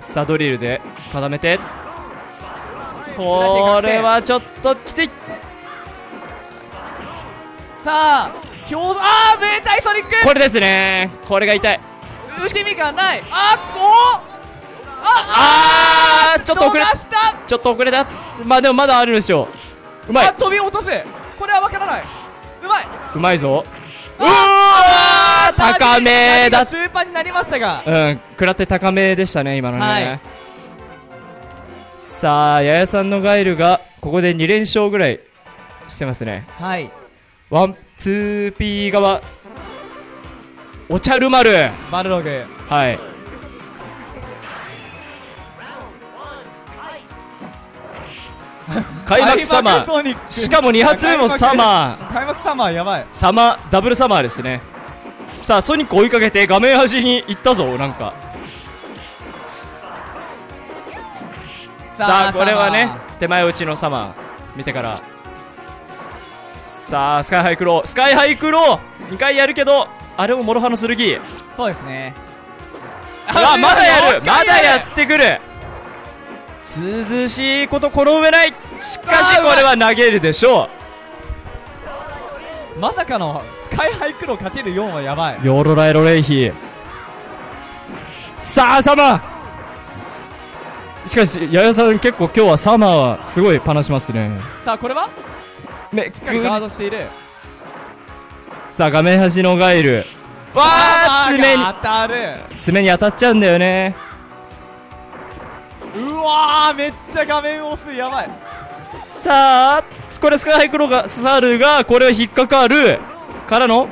さあドリルで固めてこれはちょっときつい。さあ強度あー絶対ソニックこれですね。これが痛い。打ち身がないあっこああーちょっと遅れちょっと遅れた。まあでもまだあるでしょう。うまい飛び落とすこれは分からないうまいうまいぞ。うわー高めだ中盤になりましたがうん食らって高めでしたね今のね、はい、さあややさんのガエルがここでに連勝ぐらいしてますね。はいワンツーピー側おちゃる丸バルログはい開幕サマーしかもに発目もサマー開幕サマーやばいサマーダブルサマーですね。さあソニック追いかけて画面端に行ったぞなんかさあこれはね手前打ちのサマー見てからさあスカイハイクロースカイハイクローにかいやるけどあれも諸刃の剣そうですね。あまだやるまだやってくるずうずうしいことこの上ない。しかしこれは投げるでしょう。まさかのス海杯黒 かけるよん はやばい。ヨロラエロレイヒ。さあサマー。しかし弥生さん結構今日はサマーはすごいパナしますね。さあこれはね、しっかりガードしている。さあ画面端のガイル。わあ爪に当たる。爪に当たっちゃうんだよね。うわーめっちゃ画面を押す、やばい。さあこれスカイハイクロが刺さるが、これは引っかかるからの、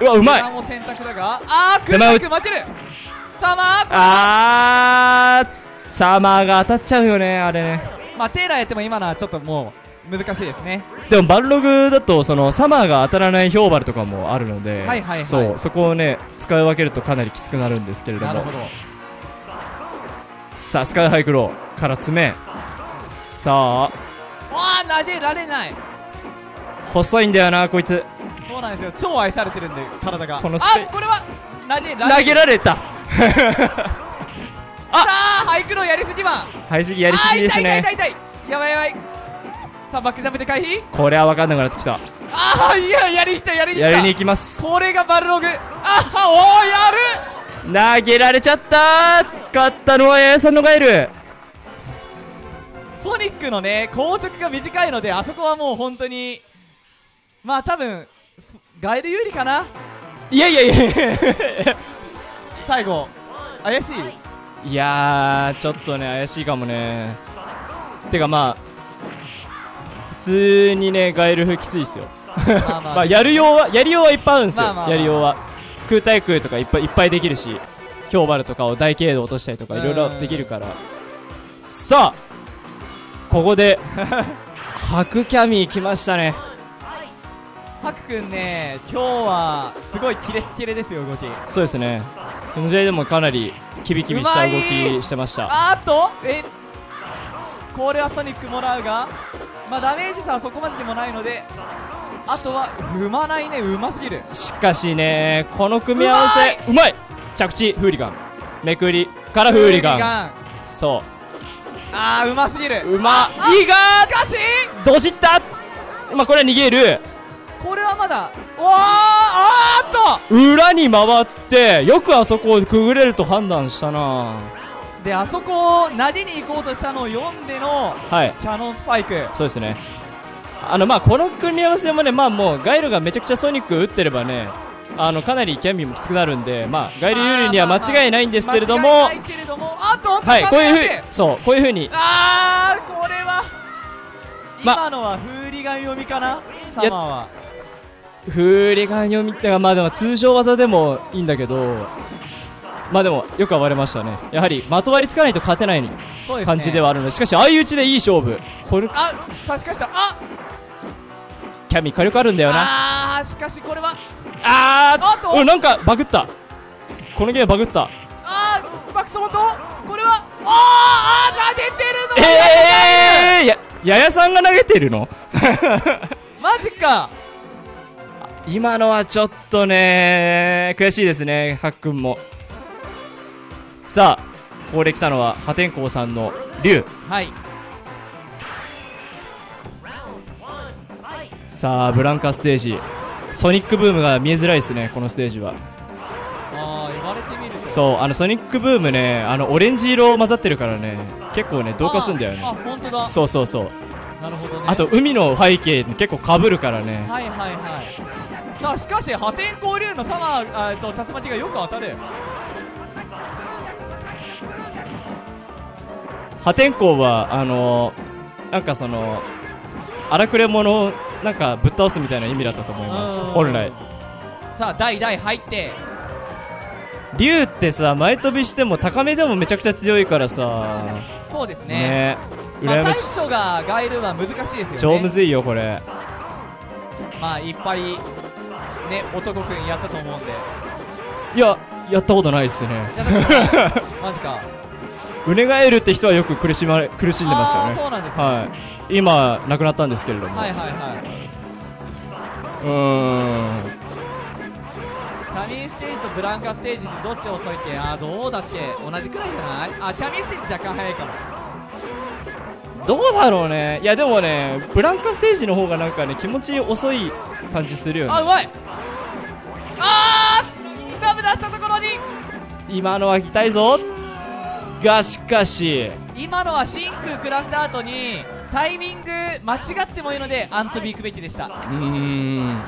うわうまい。あークラック負ける。サマー、あーサマーが当たっちゃうよねあれね。まあテーラーやっても今のはちょっともう難しいですね。でもバルログだとそのサマーが当たらない氷バルとかもあるので、そうそこをね使い分けるとかなりきつくなるんですけれども。なるほど。さあスカイハイクローから爪、さあわあ投げられない。細いんだよなこいつ。そうなんですよ、超愛されてるんで体が。このスペイン、あこれは投げられ投げられたああハイクローやりすぎはハイすぎやりすぎですね。あ痛い痛い痛い、やばいやばい。さあバックジャンプで回避、これは分かんなくなってきた。ああいややりにきたやりにきたやりに行きます。これがバルログ。ああおーやる、投げられちゃった。勝ったのは八重さんのガエル。ソニックのね硬直が短いので、あそこはもう本当にまあ多分ガエル有利かな。いやいやいや最後怪しい。いやーちょっとね怪しいかもね。てかまあ普通にねガエル風きついっすよまあ、まあ、まあやる用はやりようはいっぱいあるんですよ。やりようは空対空とかいっぱいいっぱいできるし、ヒョウバルとかを大軽度落としたりとかいろいろできるから。さあここでハクキャミー来ましたね。ハクくんね今日はすごいキレッキレですよ動き。そうですね、この試合でもかなりキビキビした動きしてました。あっとえこれはソニックもらうが、まあ、ダメージ差はそこまででもないので、あとは踏まないね。うますぎる。しかしねこの組み合わせうまい。着地フーリガンめくりからフーリガン、フーリガンそうあーうますぎる。うまいがーかしどじった。まあこれは逃げる。これはまだおーあーっと裏に回って、よくあそこをくぐれると判断したな。であそこを投げに行こうとしたのを読んでのキャノンスパイク、はい、そうですね。あのまあこの組み合わせもね、まあもうガイルがめちゃくちゃソニック打ってればね、あのかなりキャミーもきつくなるんで、まあ、ガイル有利には間違いないんですけれども、はい、こういうふうに、そう、こういうふうに、あー、これは、今のはフーリガン読みかな、サマーは。フーリガン読みって、まあ、でも通常技でもいいんだけど、まあでも、よく割れましたね、やはりまとわりつかないと勝てない感じではあるので、しかし、相打ちでいい勝負、これ、あっ、しかし、あキャミー、火力あるんだよな、あー、しかし、これは。あーあ、なんかバグった。このゲームバグった。あーバクソモト、これはあーあー投げてるの。ええー、やややさんが投げてるのマジか。今のはちょっとね悔しいですね、ハックンも。さあここで来たのは破天荒さんの竜、はい、さあブランカステージ、ソニックブームが見えづらいですね、このステージは。ああ、言われてみると。そう、あのソニックブームね、あのオレンジ色混ざってるからね、結構ね、同化すんだよね。あ、本当だ。そうそうそう。なるほどね。あと海の背景結構かぶるからね。はいはいはい。さあしかし破天荒竜のサマー、えっと竜巻がよく当たる。破天荒はあのー、なんかその荒くれ者なんかぶっ倒すみたいな意味だったと思います本来。さあ代々入って竜ってさ前飛びしても高めでもめちゃくちゃ強いからさ。そうですね、対処がガイルは難しいですよね。超むずいよこれ。まあいっぱいね男くんやったと思うんで。いややったことないっすねマジか。ウネガエルって人はよく苦しまれ苦しんでましたよね。そうなんですね、はい今亡くなったんですけれども、はいはいはい、うーんキャミンステージとブランカステージどっち遅いって、あどうだって同じくらいじゃない。あキャミンステージ若干早いから。どうだろうね。いやでもねブランカステージの方がなんかね気持ち遅い感じするよね。あうまい。あー、スタブ出したところに今のは行きたいぞが、しかし今のは真空食らった後にタイミング間違ってもいいのでアントビー行くべきでした。うーん、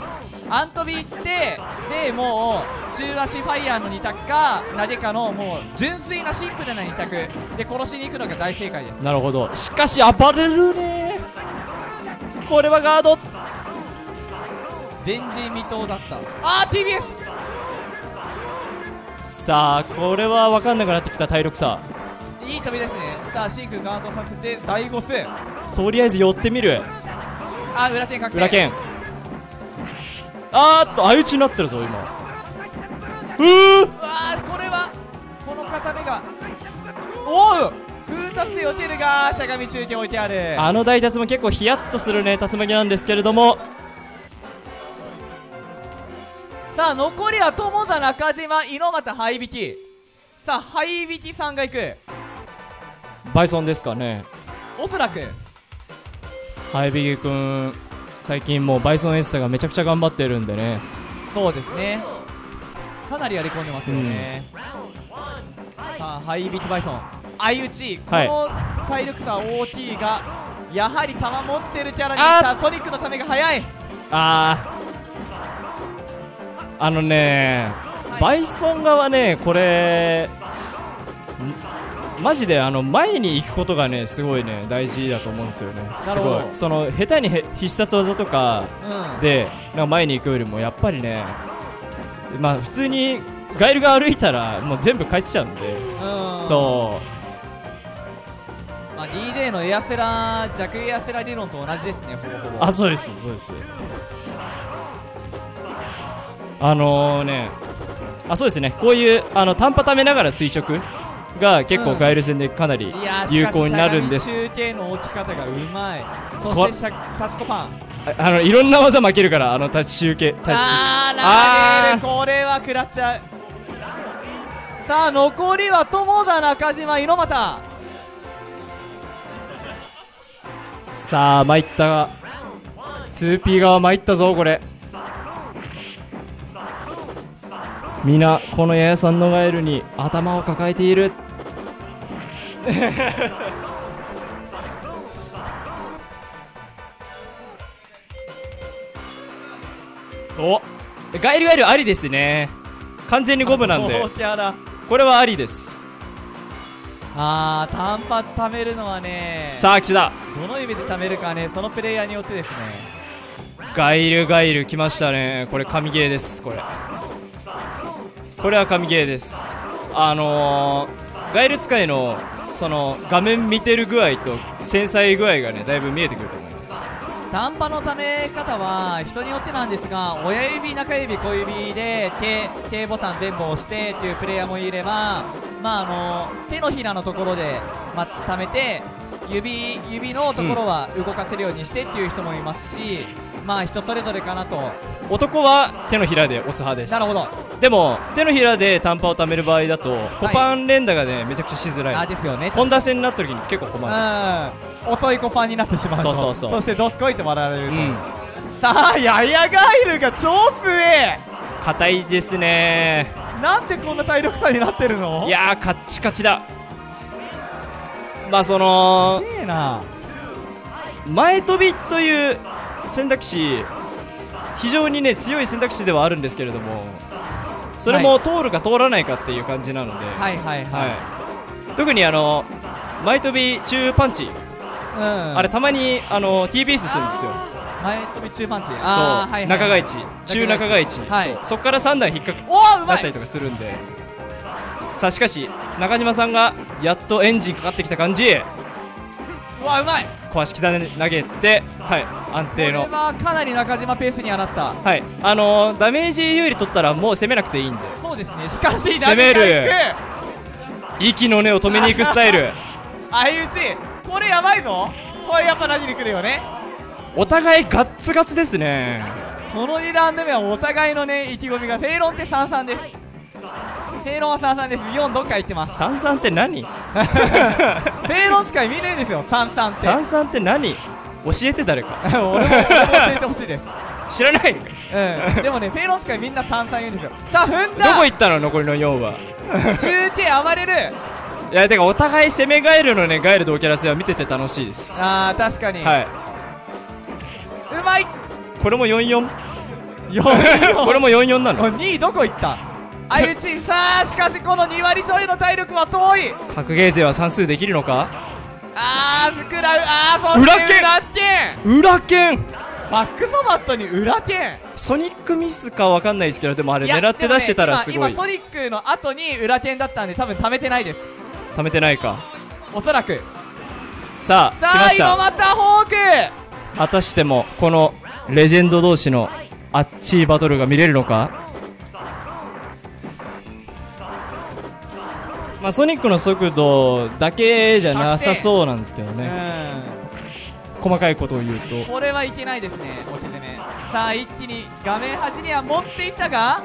アントビー行って、でもう中足ファイヤーのに択か投げかの、もう純粋なシンプルなに択で殺しに行くのが大正解です。なるほど。しかし暴れるね、これはガード前人未到だった。あー ティービーエス、 さあこれは分かんなくなってきた体力差。いい飛びですね。さあ真空ガードさせてだいご戦、とりあえず寄ってみる。あ、裏剣確定、裏剣、あーっと相打ちになってるぞ今。うーわー、これはこの固めが、おう、空達でよけるがしゃがみ中継置いてある。あの大達も結構ヒヤッとするね竜巻なんですけれども。さあ残りは友田、中島、猪俣、ハイビキ。さあハイビキさんが行く、バイソンですかね、おそらく。ハイビキ君最近もうバイソンエッサがめちゃくちゃ頑張ってるんでね。そうですね、かなりやり込んでますよね、うん、さあハイビキバイソン相打ち、この体力差大きいが、はい、やはり弾持ってるキャラにしたソニックのためが早い。ああ、あのね、はい、バイソン側ね、これマジであの前に行くことがねすごいね大事だと思うんですよね。すごいその下手にへ必殺技とかで、うん、なんか前に行くよりもやっぱりね、まあ普通にガイルが歩いたらもう全部返しちゃうんで、うん、そう、まあ、ディージェー のエアセラ、弱エアセラ理論と同じですね、ほぼほぼ。あ、そうですそうです、あのー、ね、あ、そうですね、こういうあの短波溜めながら垂直が結構ガイル戦でかなり有効になるんです。中継の置き方がうまい。そしてタチコパン、あのいろんな技負けるから、あのタチ中継、タチ、あー、これは食らっちゃう。さあ残りは友田、中島、猪俣。さあ参った、 ツーピー 側参ったぞこれ。みんなこの八重さんのガエルに頭を抱えている。お、ガエルガエルありですね、完全にゴムなんでこれはありです。あー、単発貯めるのはね、さあ来た、どの指で貯めるかね、そのプレイヤーによってですね。ガイルガイル来ましたね、これ神ゲーです、これこれは神ゲーです。あのー、ガイル使いのその画面見てる具合と繊細具合がねだいぶ見えてくると思います。短波のため方は人によってなんですが、親指、中指、小指で K, K ボタン全部押してっていうプレイヤーもいれば、まああのー、手のひらのところで、ま、溜めて 指, 指のところは動かせるようにしてっていう人もいますし、うん、まあ人それぞれかなと。男は手のひらで押す派です。なるほど。でも手のひらで短波を貯める場合だとコパン連打がねめちゃくちゃしづらい。あ、ですよね。本田戦になった時に結構困る、遅いコパンになってしまうと、そうそうそう、そしてドスコイと笑われると。さあヤヤガイルが超強え、硬いですね。なんでこんな体力差になってるの。いやー、カッチカチだ。まあその前飛びという選択肢、非常にね強い選択肢ではあるんですけれども、それも通るか通らないかっていう感じなので、特にあの前飛び中パンチ、うん、あれたまにあの ティービーエス するんですよ。前飛び中パンチ、あそう、中外地、中中外地、そこからさんだん引っかかったりとかするんで。さあしかし中島さんがやっとエンジンかかってきた感じ。うわうまい、壊しきたね、投げて、はい、安定の。これはかなり中島ペースにはなった。はい、あのー、ダメージ有利取ったらもう攻めなくていいんで。そうですね。しかし攻める。息の根を止めに行くスタイル。相打ち、これやばいぞ。これやっぱ何に来るよね。お互いガッツガツですね。このにラウンド目はお互いのね意気込みが、フェイロンってさんさんです。フェイロンはさんさんです。よんどっか行ってます。さんさんって何？フェイロン使い見ないんですよ。さんさんって。さんさんって何？教えて誰か。俺も教えてほしいです。知らない。うん、でもね、フェイロンス会みんなさん、さん言うんですよ。さあ、踏んだ。どこ行ったの、残りのよんは。じゅうきゅう、暴れる。いや、てか、お互い攻めガエルのね、ガエルとオキャラスは見てて楽しいです。あー、確かに。はい。うまい。これもよんよん。よんよん。これもよんよんなの。にい、どこ行った。相打ち、さあ、しかし、このに割ちょいの体力は遠い。格ゲー勢は算数できるのか。あー、膨らう、あー、裏剣。裏剣。バックフォバットに裏剣、ソニックミスかわかんないですけど、でもあれ狙って出してたらすごい。 今, 今ソニックの後に裏剣だったんで、多分貯めてないです。貯めてないか、おそらく。さあさあ、今またホーク。果たしてもこのレジェンド同士のあっちいバトルが見れるのか。まあソニックの速度だけじゃなさそうなんですけどね、細かいことを言うと。これはいけないですね、お手攻め。さあ一気に画面端には持っていったが、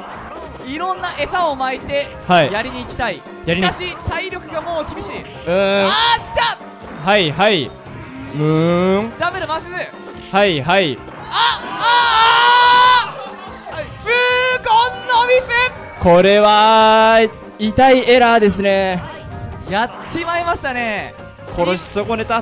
いろんな餌をまいてやりに行きたい、はい、しかし体力がもう厳しい。うーん、あーしかはいはい、ムーンダブルマス、はいはい、ああああ痛恨のミス。これは痛いエラーですね。やっちまいましたね、殺し損ねた。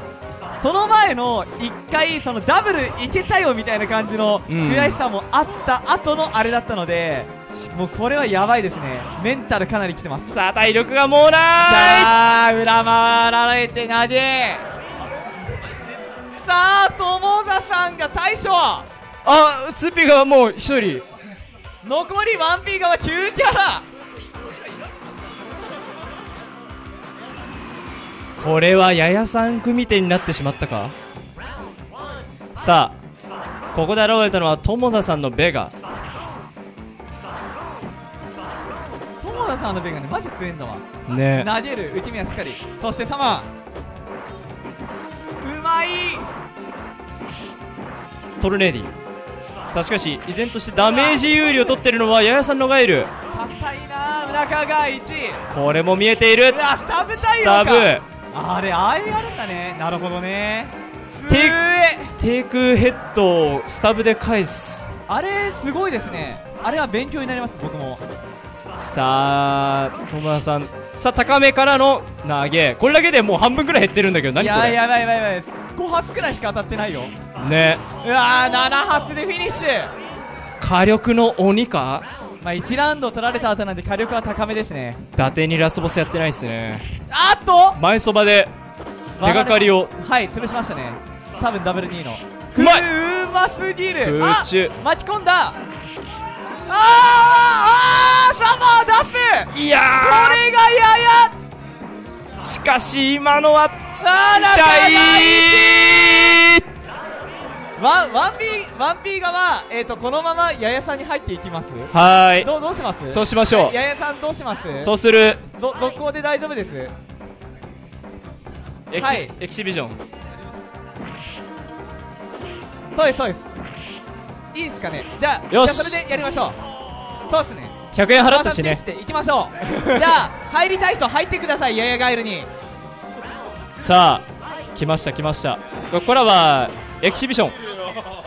その前のいっかい、そのダブルいけたよみたいな感じの悔しさもあった後のあれだったので、うん、もうこれはやばいですね、メンタルかなりきてます。さあ体力がもうない。さあ裏回られて投げ、さあ友田さんが大将、あっ ツーピー 側もうひとり、残り ワンピー 側きゅうキャラ。これはややさん組手になってしまったか。さあここで現れたのは友田さんのベガ。友田さんのベガね、マジ強えんだわね。投げる、受け身はしっかり、そしてサマー、うまいトルネーディ。さあしかし依然としてダメージ有利を取ってるのはややさんのガイル。硬いな、中がいち。これも見えている、スタブ対応か、スタブ。あれ、あれやるんだね、なるほどね。テイクヘッドをスタブで返す、あれすごいですね。あれは勉強になります、僕も。さあ友田さん、さあ高めからの投げ、これだけでもう半分くらい減ってるんだけど、何これ。いややばいやばいやばい、ご発くらいしか当たってないよね。うわー、なな発でフィニッシュ、火力の鬼か。まあいちラウンド取られた後なんで火力は高めですね。伊達にラスボスやってないですね。あっと前そばで手がかりを、はい、潰しましたね、多分ダブルにの。うまいうますぎる、あっ巻き込んだ、あああー、サマー出す。いやーこれがやや、しかし今のは痛い。ワンワンピーワンピー側、えっとこのままややさんに入っていきます。はーい、どうどうします。そうしましょう。ややさんどうします。そうする、ど続行で大丈夫です。エキシ、はい、エキシビジョン、そうですそうです。いいですかね、じゃあじゃあそれでやりましょう。そうですね、ひゃくえん払ったしね、いきましょう。じゃあ入りたい人入ってください、ややガエルに。さあ来ました来ました、ここらはエキシビション。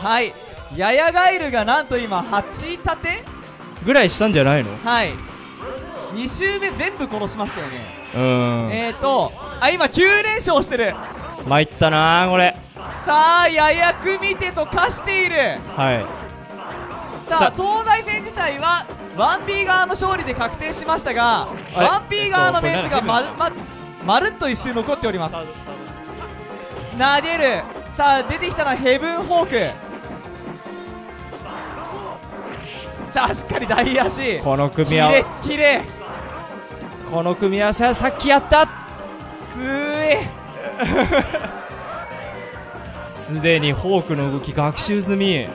はい、ヤヤガエルがなんと今はち立てぐらいしたんじゃないの。はい、に周目全部殺しましたよね。うーん、えーとあ今きゅう連勝してる、参ったなーこれ。さあヤヤ組手と化している。はい、さあ東西戦自体は ワンピー 側の勝利で確定しましたが、 ワンピー 側のメンツがま、ま、まるっと一周残っております。投げる、さあ出てきたのはヘブンホーク。さあしっかり大足、この組み合わせ、この組み合わせはさっきやったすえすでにホークの動き学習済み。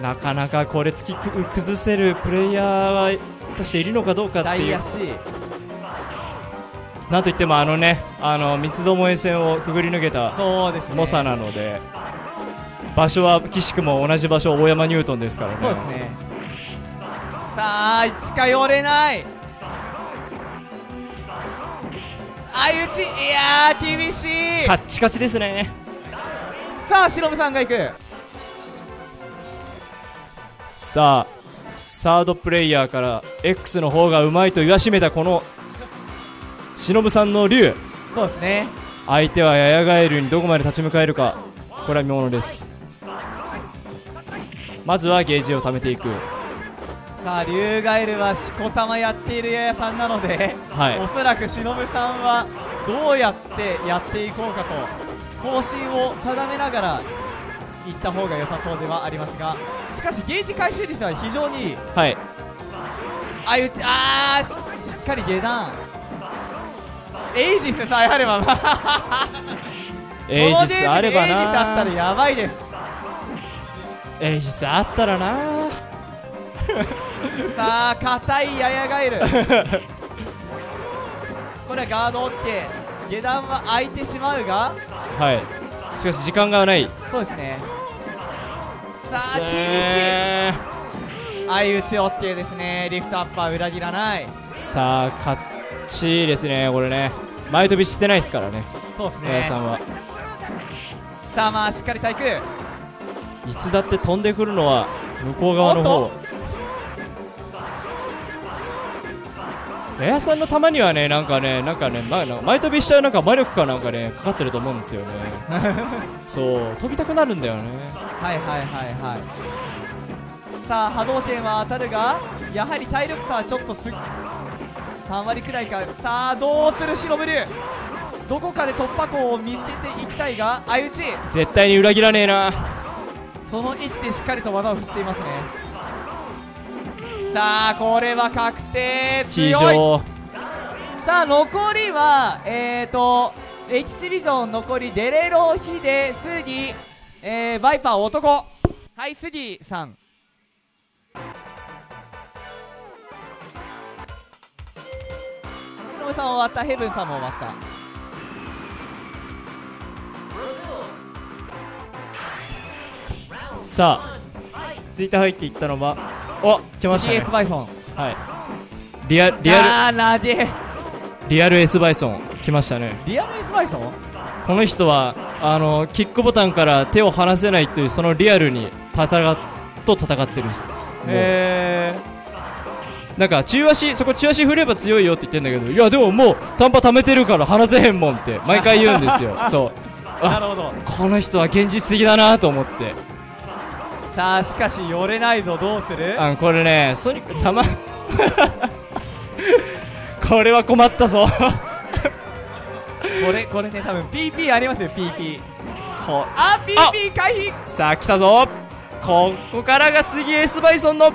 なかなかこれ突き崩せるプレイヤーは果たしているのかどうかっていう。大足、なんといってもあのね、あの三つどもえ戦をくぐり抜けた猛者なので、場所は岸君も同じ場所、大山ニュートンですからね。そうですね。さあ近寄れない、相打ち、いやー厳しい、カッチカチですね。さあ忍さんが行く、さあサードプレイヤーから X の方がうまいと言わしめたこの忍さんの竜、そうですね、相手はヤヤガエルにどこまで立ち向かえるか、これは見ものです。まずはゲージを貯めていく。さあ竜ガエルはしこたまやっているヤヤさんなので、はい、おそらく忍さんはどうやってやっていこうかと方針を定めながらいった方が良さそうではありますが、しかしゲージ回収率は非常にいい、はい、相打ち、あー し, しっかり下段エイジスさえあればエイジスあればな、エイジスあったらやばいです。エイジスあったらなさあ硬いヤヤガエルこれはガード OK、 下段は空いてしまうが、はい、しかし時間がない、そうですね。さあ厳しい相打ち OK ですね。リフトアップは裏切らない。さあ勝ちですね、これね、前飛びしてないですからね、そうですね、矢さんは。さあまあしっかり対空、いつだって飛んでくるのは向こう側の方。矢矢さんの球にはね、なんかね、なんかね、まあ、なんか前飛びしちゃうなんか魔力かなんかね、かかってると思うんですよねそう、飛びたくなるんだよね。はいはいはいはい。さあ波動拳は当たるが、やはり体力差はちょっとすさん割くらいか。さあどうする忍龍、どこかで突破口を見つけていきたいが相打ち、絶対に裏切らねえな。その位置でしっかりと技を振っていますね。さあこれは確定、強い。さあ残りはえーとエキシビジョン残りデレロヒデスギ、えー、バイパー男、はい、スギさん、さん終わった、ヘブンさんも終わった。さあ続いて入っていったのは、お来ましたね、 エス バイソン、はい、リアルリアルリアル エス バイソン来ましたね。リアル エス バイソン、この人はあのキックボタンから手を離せないという、そのリアルに戦っと戦ってる人。へえ、なんか中足、そこ中足振れば強いよって言ってんだけど、いやでももう短波貯めてるから離せへんもんって毎回言うんですよそう、なるほど、この人は現実的だなと思って。さあしかし寄れないぞ、どうする、あこれね、ソニックたまこれは困ったぞこれこれね、多分 ピーピー ありますよ、 ピーピー こあ ピーピー 回避。さあ来たぞ、ここからが杉エスバイソンの。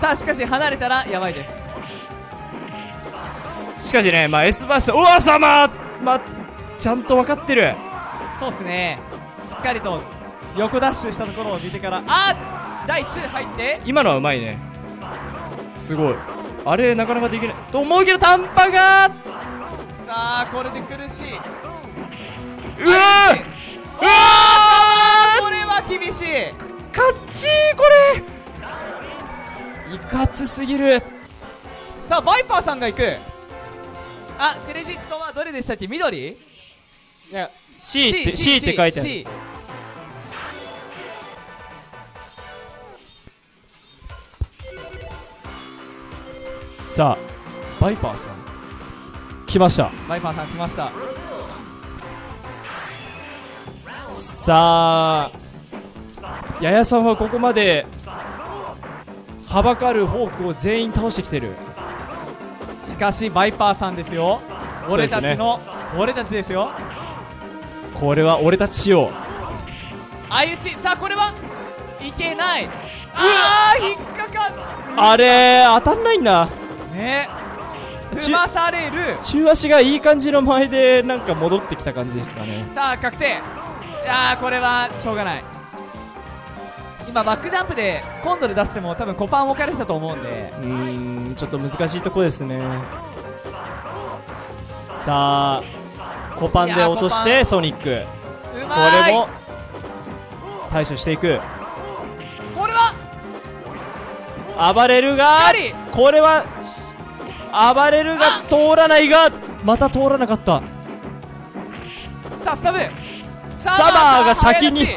さあしかし離れたらやばいです。しかしね、まあ、S バース、うわさま、ま、ちゃんと分かってる、そうですね、しっかりと横ダッシュしたところを見てから、あっ、だいいち入って、今のはうまいね、すごい、あれなかなかできないと思うけど短波が、さあこれで苦しい、うわーうわー、これは厳しい、かっちー、これいかつすぎる。さあバイパーさんが行く、あクレジットはどれでしたっけ、緑、いや C って書いてある、 C。 さあバイパーさん来ました、バイパーさん来ました。さあヤヤさんはここまではばかるホークを全員倒してきてる。しかしバイパーさんですよ、俺たちの、ね、俺たちですよ、これは俺たちしよう。相打ち、さあこれはいけない、ああ引っかかっ、あれ当たんないんだね、つまされる。中足がいい感じの前でなんか戻ってきた感じですかね。さあ確定、ああこれはしょうがない、今バックジャンプでコンドル出しても多分コパン置かれてたと思うんで、うーんちょっと難しいとこですね。さあコパンで落としてソニック、これも対処していく。これは暴れるが、これは暴れるが通らないが、また通らなかった。さあスタブ、サバーが先に、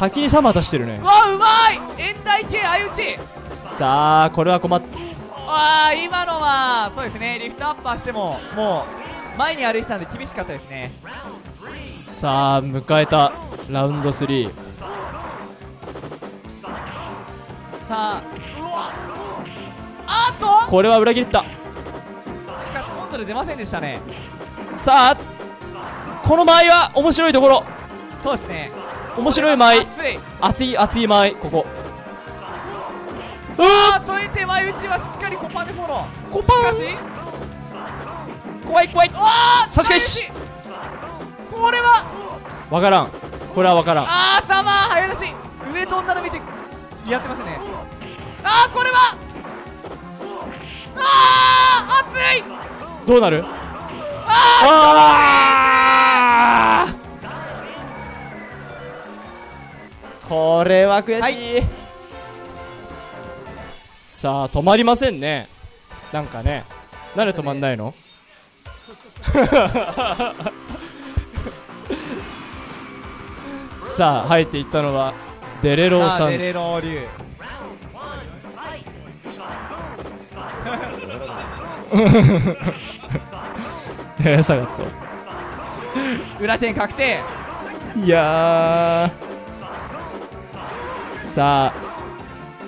先にサマー出してるね。うわうまい、円台系相打ち。さあこれは困っ、あー今のはそうですね、リフトアッパーしてももう前に歩いてたんで厳しかったですね。さあ迎えたラウンドスリー。さあうわあっとこれは裏切った。しかしコントで出ませんでしたね。さあこの間合いは面白いところ。そうですね、面白い間合い、熱い熱い間合い。ここうわーという手前打ちはしっかりコパでフォロー。コパーし怖い怖い、差し返し。これは分からん、これは分からん。あーサマー早出し、上飛んだの見てやってますね。あーこれはあー熱い、どうなる。あーあーこれは悔しい、はい。さあ止まりませんね。なんかね、なんで止まんないの？さあ入っていったのはデレローさん。デレロー流。下がった。裏点確定。いやー。さあ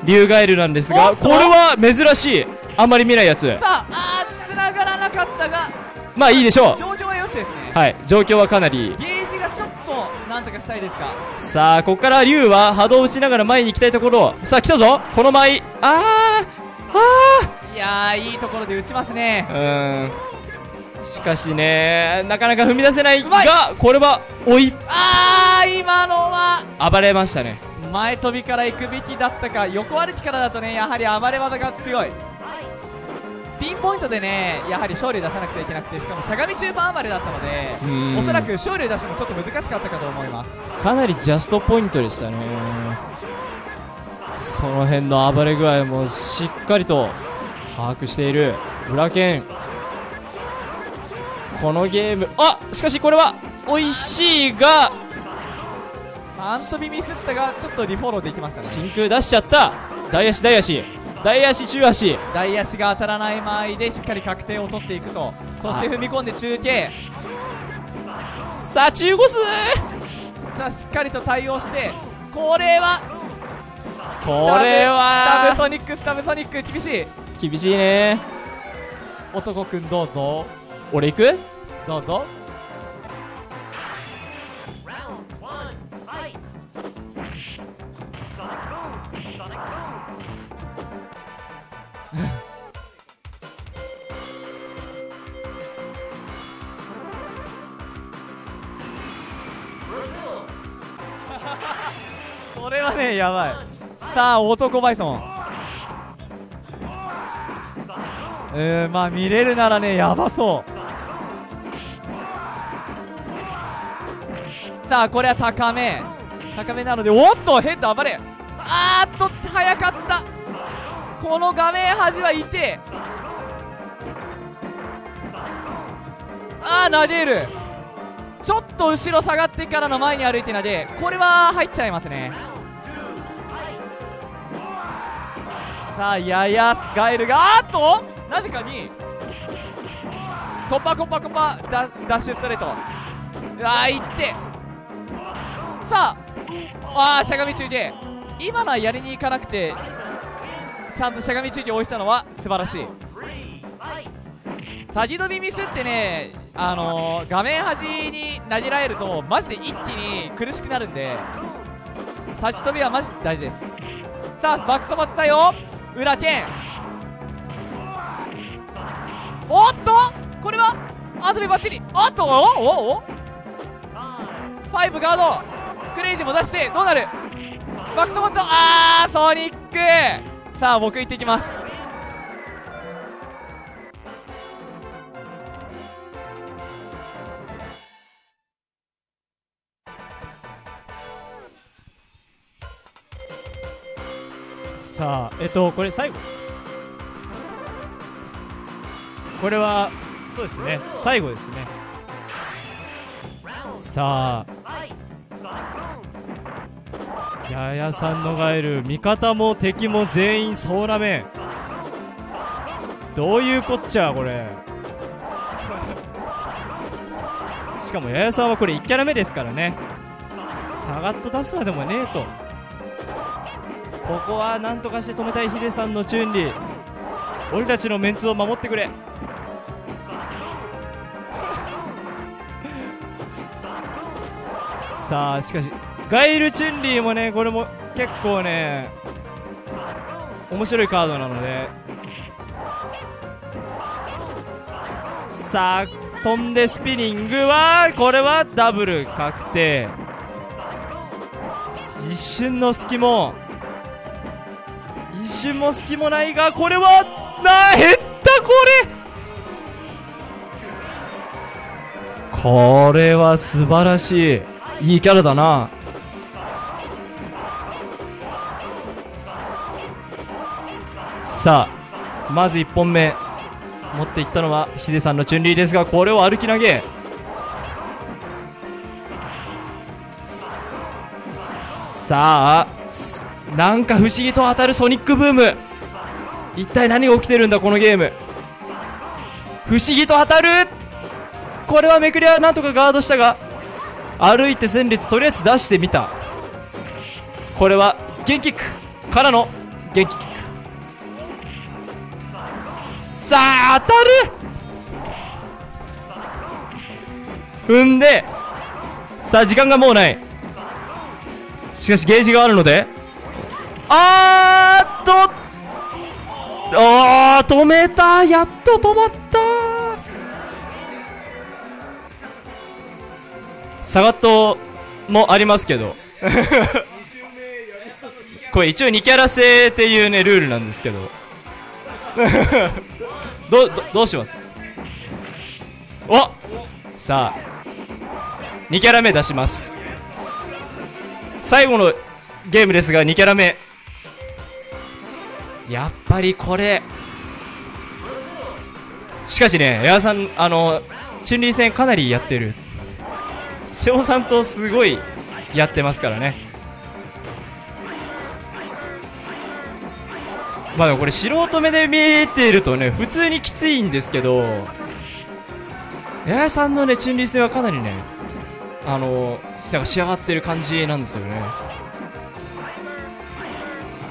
リュウガエルなんですが、これは珍しい、あんまり見ないやつ。さああつながらなかったが、まあいいでしょう。状況はよしですね。はい、状況はかなり、ゲージがちょっとなんとかしたいですか。さあここからリュウは波動を打ちながら前に行きたいところ。さあ来たぞこの前、あーあー、いやーいいところで打ちますね。うーん、しかしねなかなか踏み出せないが、これは追い、あー今のは暴れましたね。前飛びから行くべきだったか、横歩きからだとね、やはり暴れ技が強い。ピンポイントでね、やはり勝利出さなくちゃいけなくて、しかもしゃがみ中盤までだったので、おそらく勝利出してもちょっと難しかったかと思います。かなりジャストポイントでしたね。その辺の暴れ具合もしっかりと把握している裏剣。このゲーム、あしかしこれは美味しいが、アントビミスったがちょっとリフォローできましたね。真空出しちゃった、大足大足大足中足大足が当たらない間合いでしっかり確定を取っていくと、そして踏み込んで中継。さあ中ゴス、さあしっかりと対応して、これはこれはスタブソニック、スタブソニック厳しい、厳しいね。男くんどうぞ、俺行くどうぞ。これはねやばい。さあ男バイソン、うーんまあ見れるならねやばそう。さあこれは高め高めなので、おっとヘッド暴れ、あーっと早かった、この画面端は痛え。あー投げる、ちょっと後ろ下がってからの前に歩いてなで、これは入っちゃいますね。さあややガエルがあっとなぜかにコパコパコパダッシュストレート、あーいって、さああしゃがみ中継、今のはやりに行かなくてちゃんとしゃがみ中継を置いたのは素晴らしい。サギ飛びミスってね、あのー、画面端に投げられるとマジで一気に苦しくなるんで、先飛びはマジ大事です。さあバックトバットだよ裏剣、おっとこれはあとびバッチリ、おっとおおおファイブガードクレイジーも出してどうなる、バックトバット、あーソニック。さあ僕行ってきます。さあえっとこれ最後、これはそうですね最後ですね。さあヤヤさんのガエル、味方も敵も全員ソーラメン。どういうこっちゃこれ。しかもヤヤさんはこれいちキャラ目ですからね、サガッと出すまでもねえと。ここはなんとかして止めたいヒデさんのチュンリー。俺たちのメンツを守ってくれ。さあしかしガイルチュンリーもね、これも結構ね面白いカードなので、さあ飛んでスピニングはこれはダブル確定。一瞬の隙も一瞬も隙もないが、これはな減った。これこれは素晴らしい、いいキャラだな。さあまずいっぽんめ持っていったのはヒデさんのチュンリーですが、これを歩き投げ。さあなんか不思議と当たるソニックブーム、一体何が起きてるんだこのゲーム。不思議と当たる。これはめくりはなんとかガードしたが、歩いて戦列とりあえず出してみた。これは元気キックからの元気キック。さあ当たる。踏んでさあ時間がもうない。しかしゲージがあるので、あーっとあー止めた、やっと止まった。サガットもありますけどこれ一応にキャラ制っていうねルールなんですけどど, ど, どうします。おさあにキャラ目出します。最後のゲームですがにキャラ目、やっぱりこれ。しかしね矢田さんあのチュンリー戦かなりやってる、瀬尾さんとすごいやってますからね。まあでもこれ素人目で見ているとね普通にきついんですけど、八重さんのねチュンリー戦はかなりねあのー、仕上がってる感じなんですよね、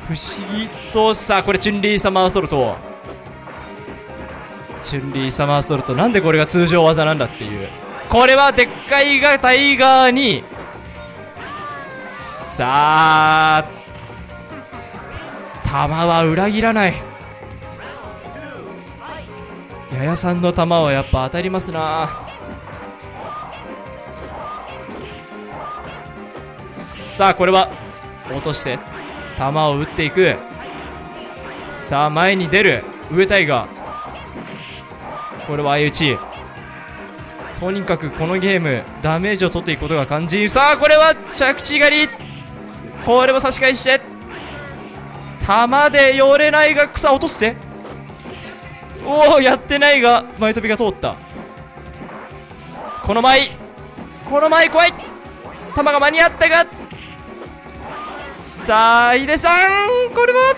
不思議と。さあこれチュンリーサマーソルト、チュンリーサマーソルトなんでこれが通常技なんだっていう。これはでっかいがタイガーに、さあ弾は裏切らない。ヤヤさんの弾はやっぱ当たりますな。さあこれは落として弾を打っていく。さあ前に出る上タイガー、これは相打ち。とにかくこのゲームダメージを取っていくことが肝心。さあこれは着地狩り、これも差し返して弾で寄れないが、草落として、おおやってないが前飛びが通った。この前この前怖い、弾が間に合ったが、さあヒデさんこれは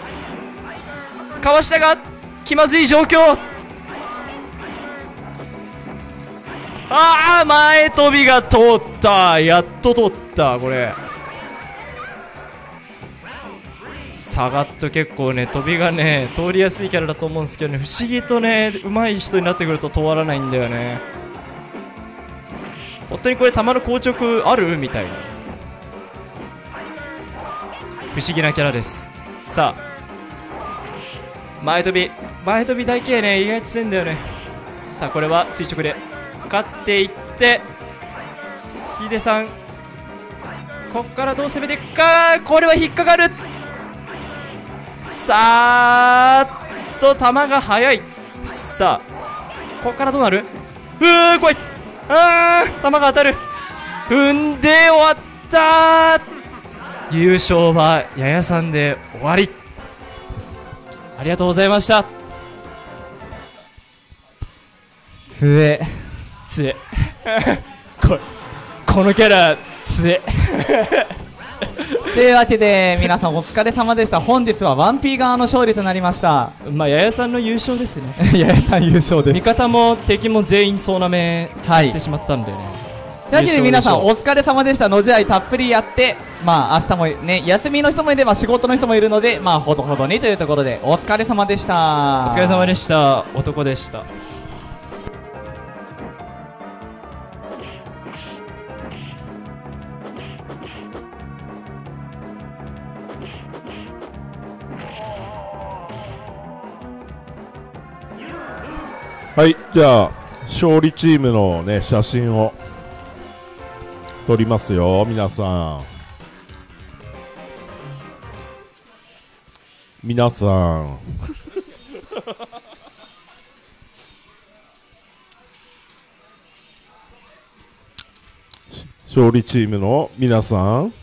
かわしたが気まずい状況。ああ前飛びが通った、やっと通った。これサガット結構ね飛びがね通りやすいキャラだと思うんですけどね、不思議とね上手い人になってくると通らないんだよね。本当にこれ弾の硬直あるみたいな不思議なキャラです。さあ前飛び前飛び台形ね意外と強いんだよね。さあこれは垂直で勝っていってヒデさんここからどう攻めていくか、これは引っかかる。さーっと球が速い。さあここからどうなる、うー怖い、あー球が当たる、踏んで終わった。優勝はヤヤさんで終わり。ありがとうございました。つえつえこ, このキャラつえというわけで皆さんお疲れ様でした。本日はワンピー側の勝利となりました。まあややさんの優勝ですね。ややさん優勝です。味方も敵も全員そうな目してしまったんでね、はい、だけど皆さんお疲れ様でした。野試合たっぷりやって、まあ明日もね休みの人もいれば仕事の人もいるので、まあほどほどにというところでお疲れ様でした。お疲れ様でした。男でした。はい、じゃあ勝利チームのね写真を撮りますよ。皆さん皆さん勝利チームの皆さん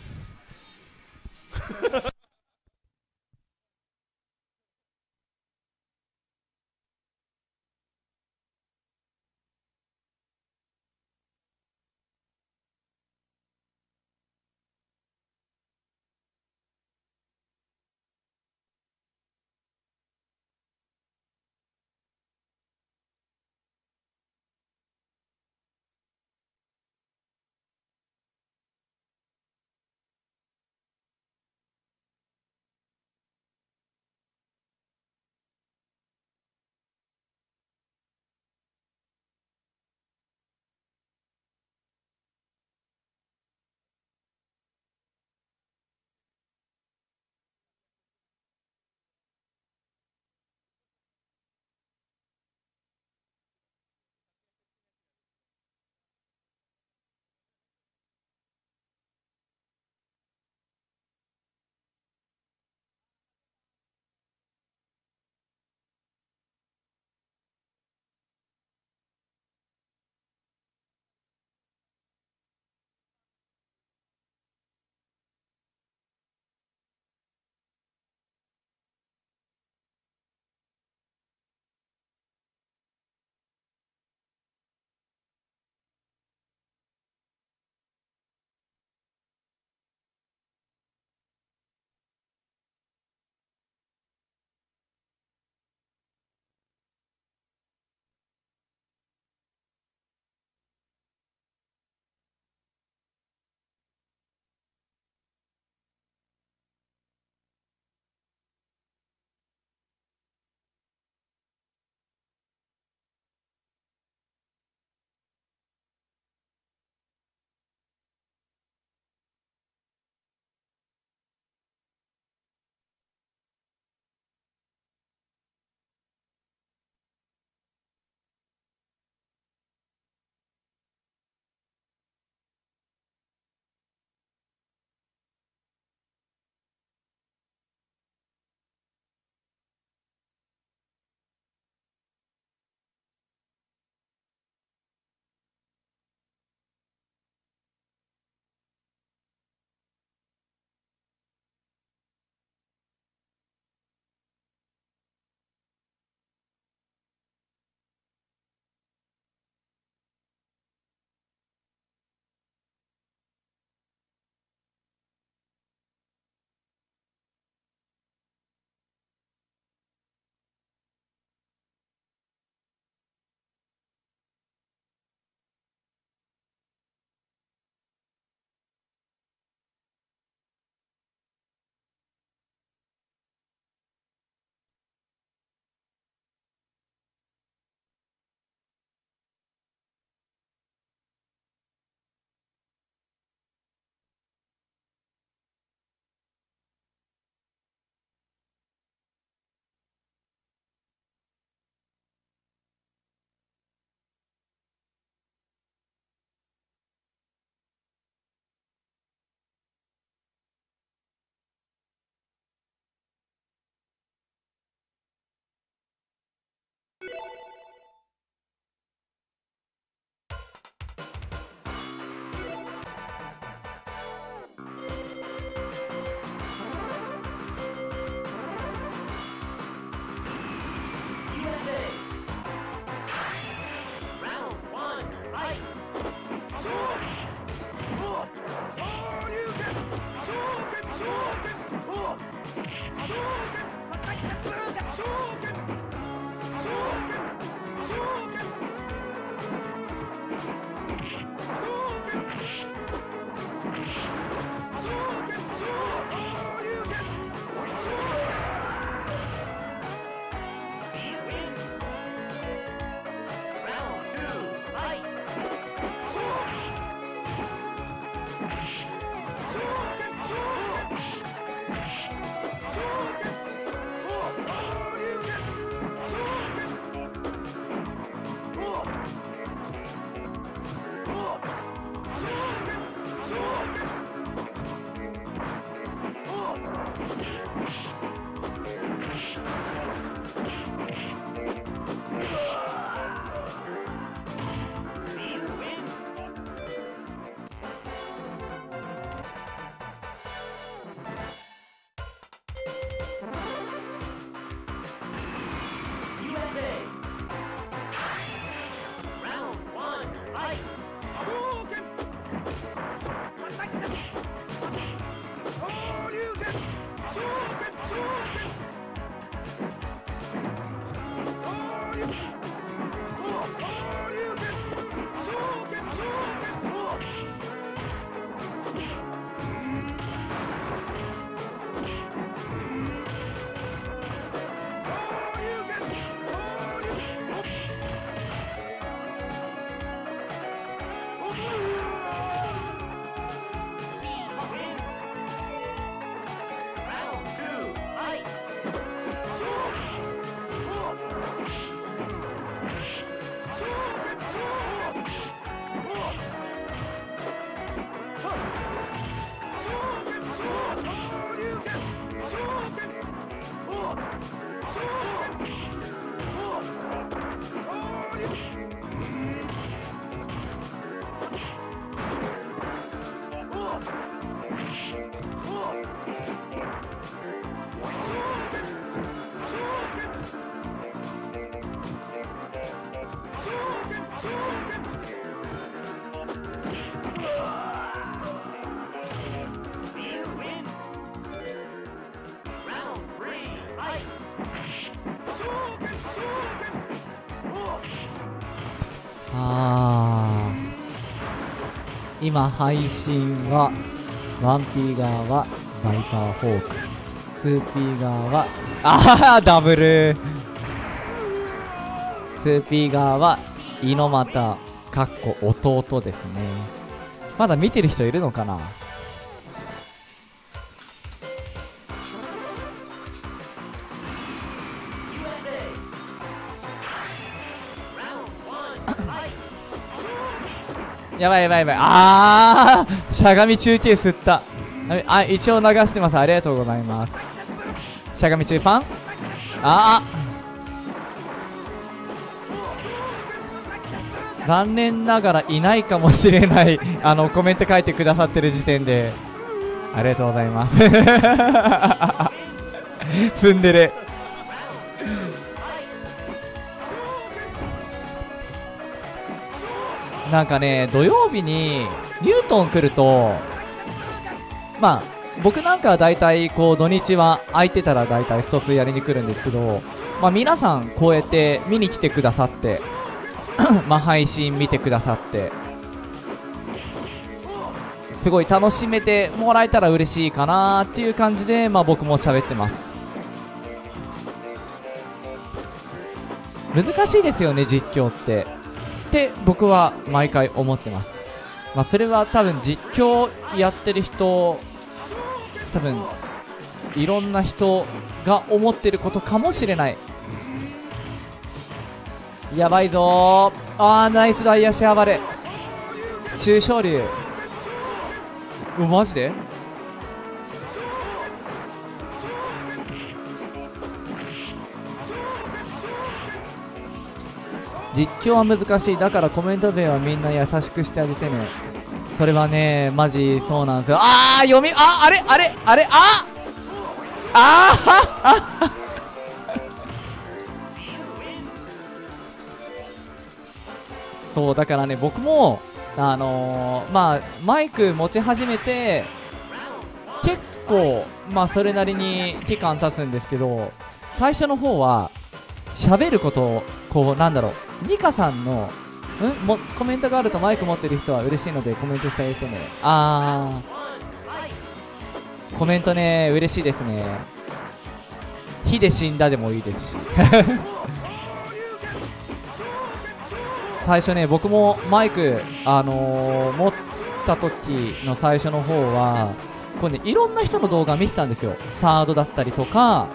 あー、今配信は ワンピー 側はバイパーホーク、 ツーピー 側はあーダブル、 ツーピー 側は猪俣かっこ弟ですね。まだ見てる人いるのかな。やばいやばいやばい、あーしゃがみ中継吸った。あ、一応流してます、ありがとうございます。しゃがみ中パン、ああ残念ながらいないかもしれない。あのコメント書いてくださってる時点でありがとうございます。ツンデレ。なんかね、土曜日にニュートン来ると、まあ僕なんかは大体こう土日は空いてたら大体ストツーやりに来るんですけど、まあ、皆さんこうやって見に来てくださってまあ配信見てくださってすごい楽しめてもらえたら嬉しいかなっていう感じで、まあ、僕も喋ってます。難しいですよね実況ってって僕は毎回思ってます。まあ、それは多分実況やってる人、多分いろんな人が思ってることかもしれない。やばいぞー、あーナイスダイヤシェアバレ中昇竜、うマジで実況は難しい。だからコメント勢はみんな優しくしてあげてね。それはねマジそうなんですよ。ああ読み、ああれあれあれ、ああああそうだからね、僕もあのー、まあマイク持ち始めて結構まあそれなりに期間経つんですけど、最初の方は喋ることをこうなんだろう、ニカさんのんもコメントがあるとマイク持ってる人は嬉しいのでコメントしてあげてね。あーコメントね嬉しいですね。火で死んだでもいいですし。最初ね僕もマイク、あのー、持った時の最初の方はこう、ね、いろんな人の動画見てたんですよ。サードだったりとか、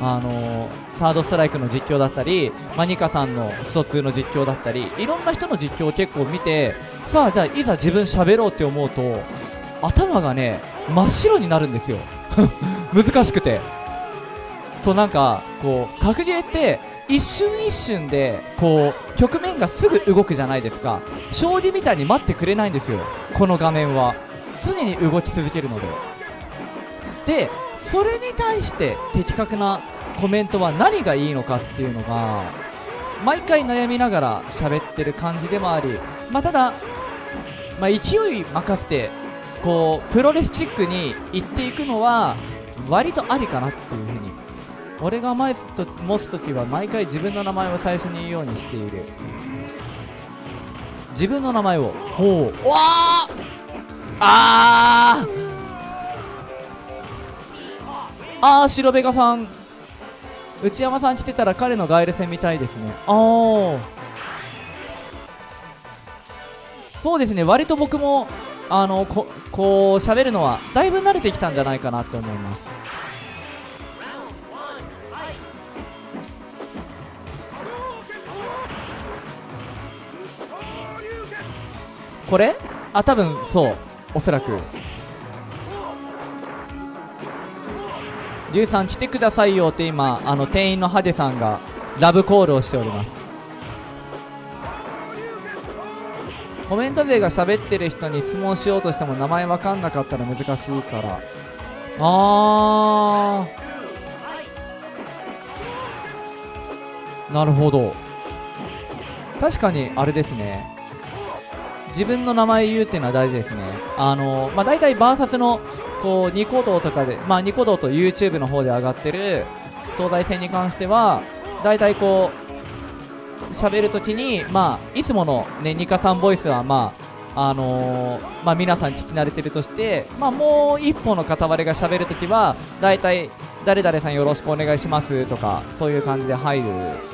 あのー、サードストライクの実況だったり、まあ、ニカさんのストツーの実況だったり、いろんな人の実況を結構見て、さあじゃあいざ自分喋ろうって思うと頭がね真っ白になるんですよ。難しくて、そうなんかこう格ゲーって一瞬一瞬でこう局面がすぐ動くじゃないですか。将棋みたいに待ってくれないんですよ、この画面は常に動き続けるので。でそれに対して的確なコメントは何がいいのかっていうのが毎回悩みながら喋ってる感じでもあり、まあ、ただ、まあ、勢い任せてこうプロレスチックに行っていくのは割とありかなっていうふうに俺が前持つときは毎回自分の名前を最初に言うようにしている。自分の名前を、ほう、わああーあー、白ベガさん、内山さん来てたら彼のガエル戦みたいですね。ああ、そうですね、割と僕もあのここう喋るのはだいぶ慣れてきたんじゃないかなと思います。これあ、多分そう、おそらくリュウさん来てくださいよって今あの店員のハデさんがラブコールをしております。コメント勢が喋ってる人に質問しようとしても名前わかんなかったら難しいから。あー、なるほど。確かにあれですね、自分の名前言うっていうのは大事ですね。あのまあ大体バーサスのこうニコ動とかで、まあニコ動と YouTube の方で上がってる東大戦に関しては大体こう喋るときに、まあ、いつもの、ね、ニカさんボイスは、まああのーまあ、皆さん聞き慣れてるとして、まあ、もう一歩の片割れが喋るときは大体誰々さんよろしくお願いしますとかそういう感じで入る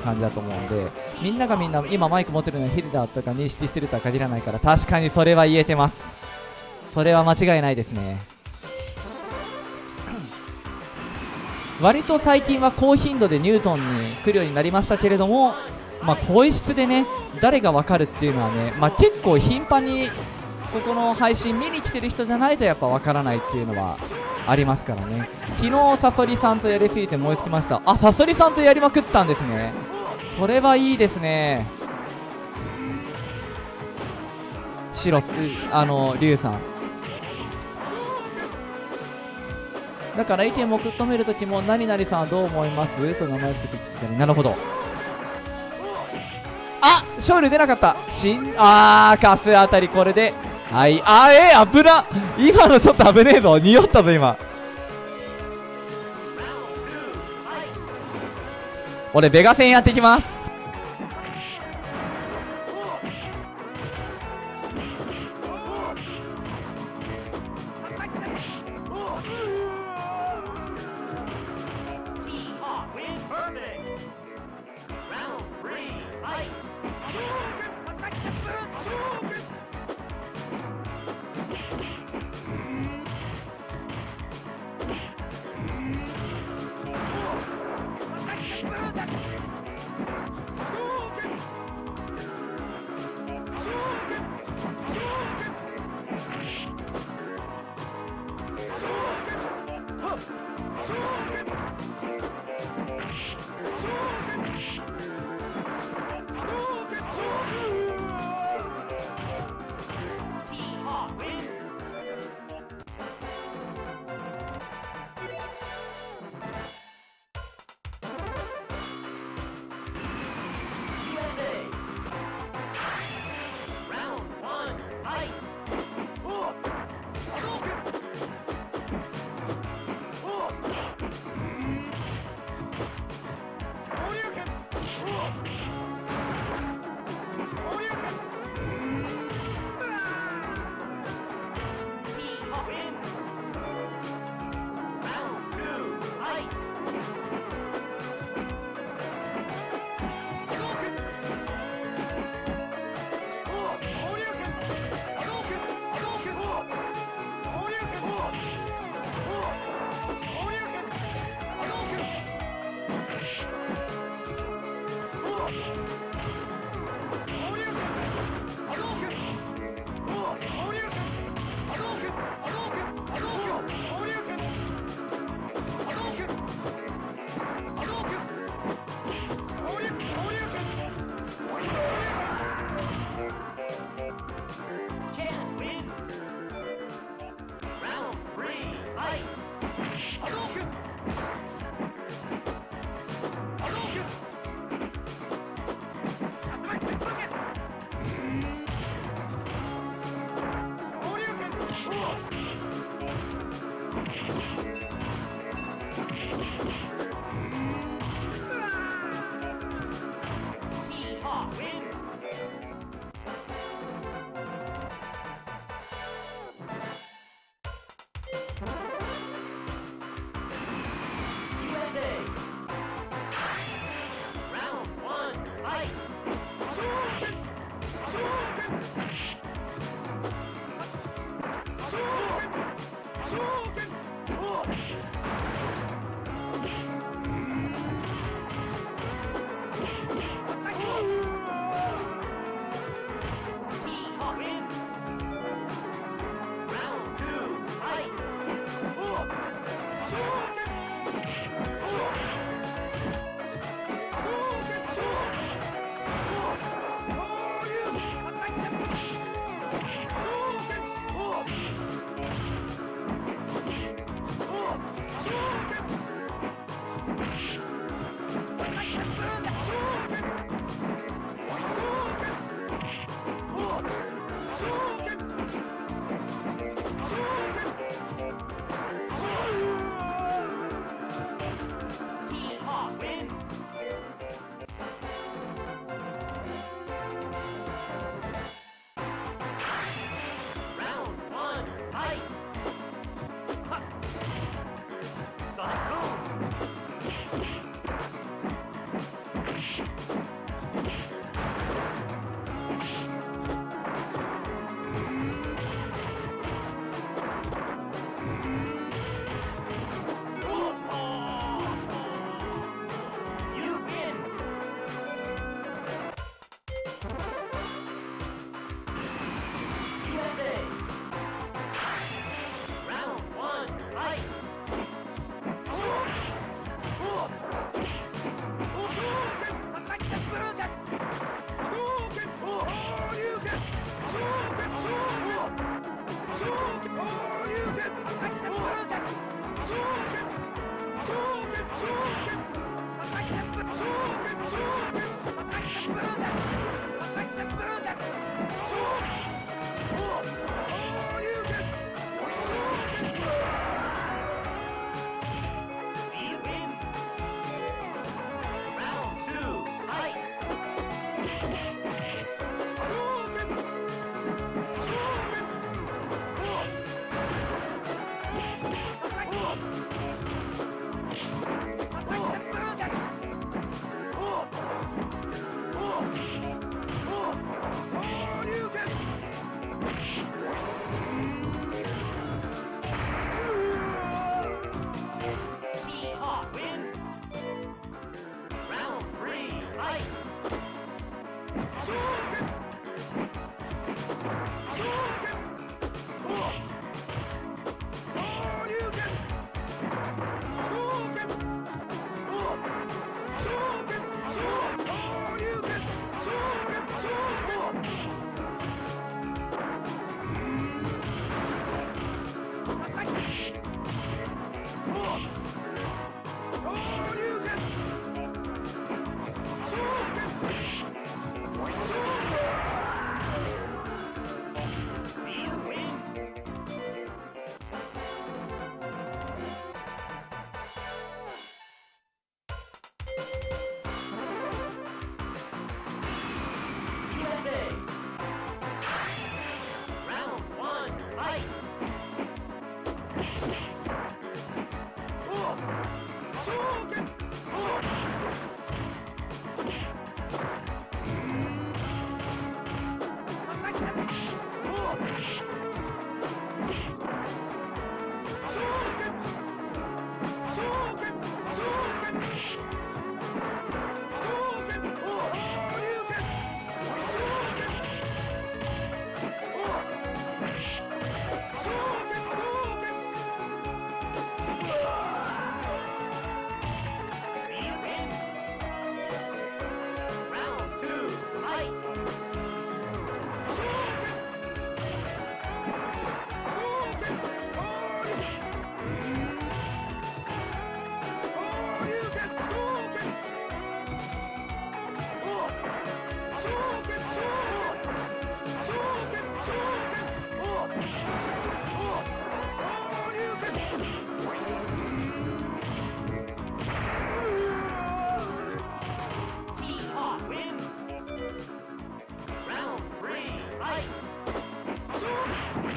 感じだと思うんで、みんながみんな今マイク持ってるのはヒルダーとか認識してるとは限らないから、確かにそれは言えてます。それは間違いないですね。割と最近は高頻度でニュートンに来るようになりましたけれども、まあ、声質でね、誰が分かるっていうのはね、まあ、結構頻繁にここの配信見に来てる人じゃないとやっぱ分からないっていうのはありますからね。昨日サソリさんとやりすぎて燃え尽きました。あ、サソリさんとやりまくったんですね。それはいいですね。シロス、あのリュウさんだから意見も求めるときも何々さんはどう思いますと名前つけて聞いたり。なるほど。あ、ショール出なかった。しん、あー、カスあたり、これで。はい、あー、えー、危な。今のちょっと危ねえぞ。匂ったぞ、今。俺、ベガ戦やってきます。Thank you.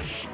Round two.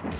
Oh,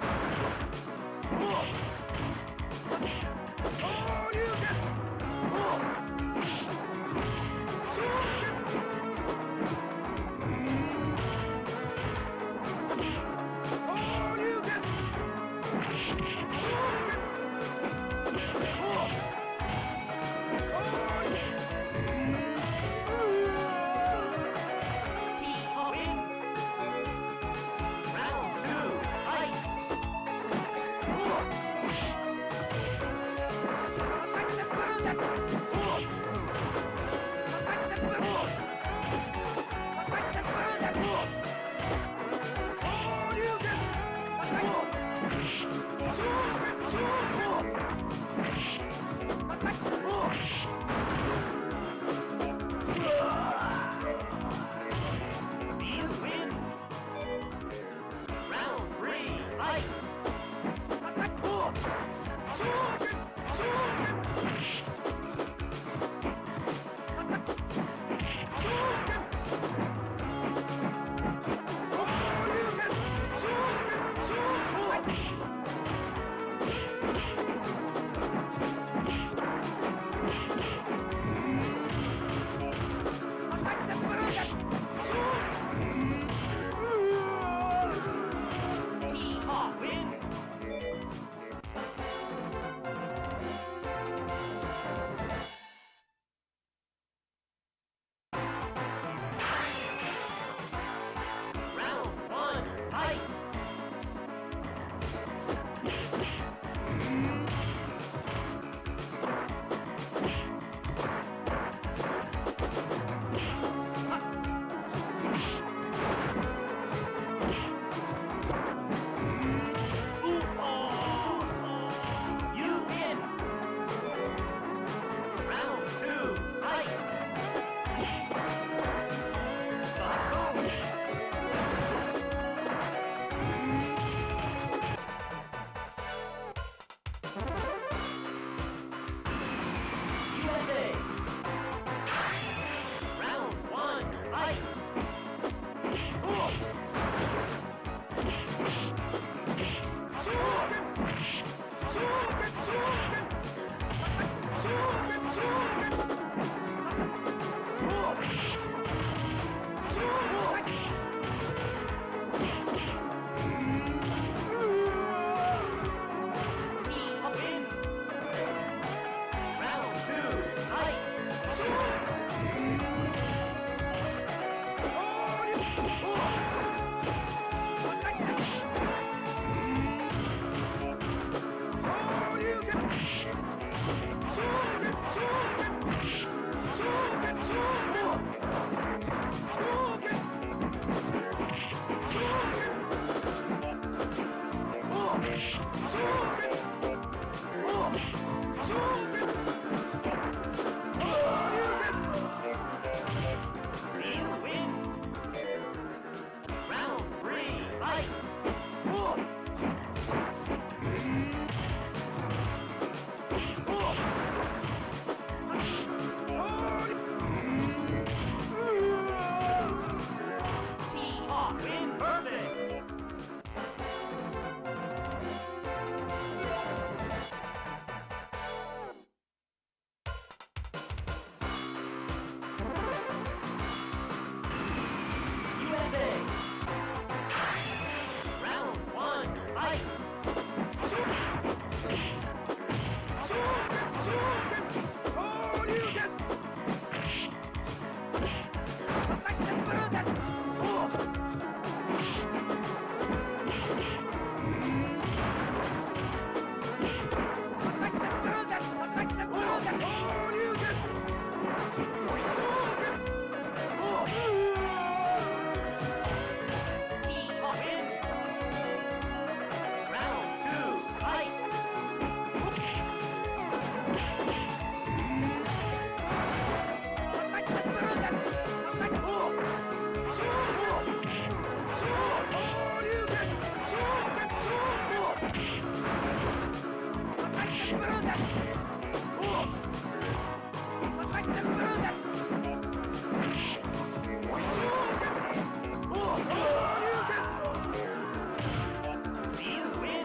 You win!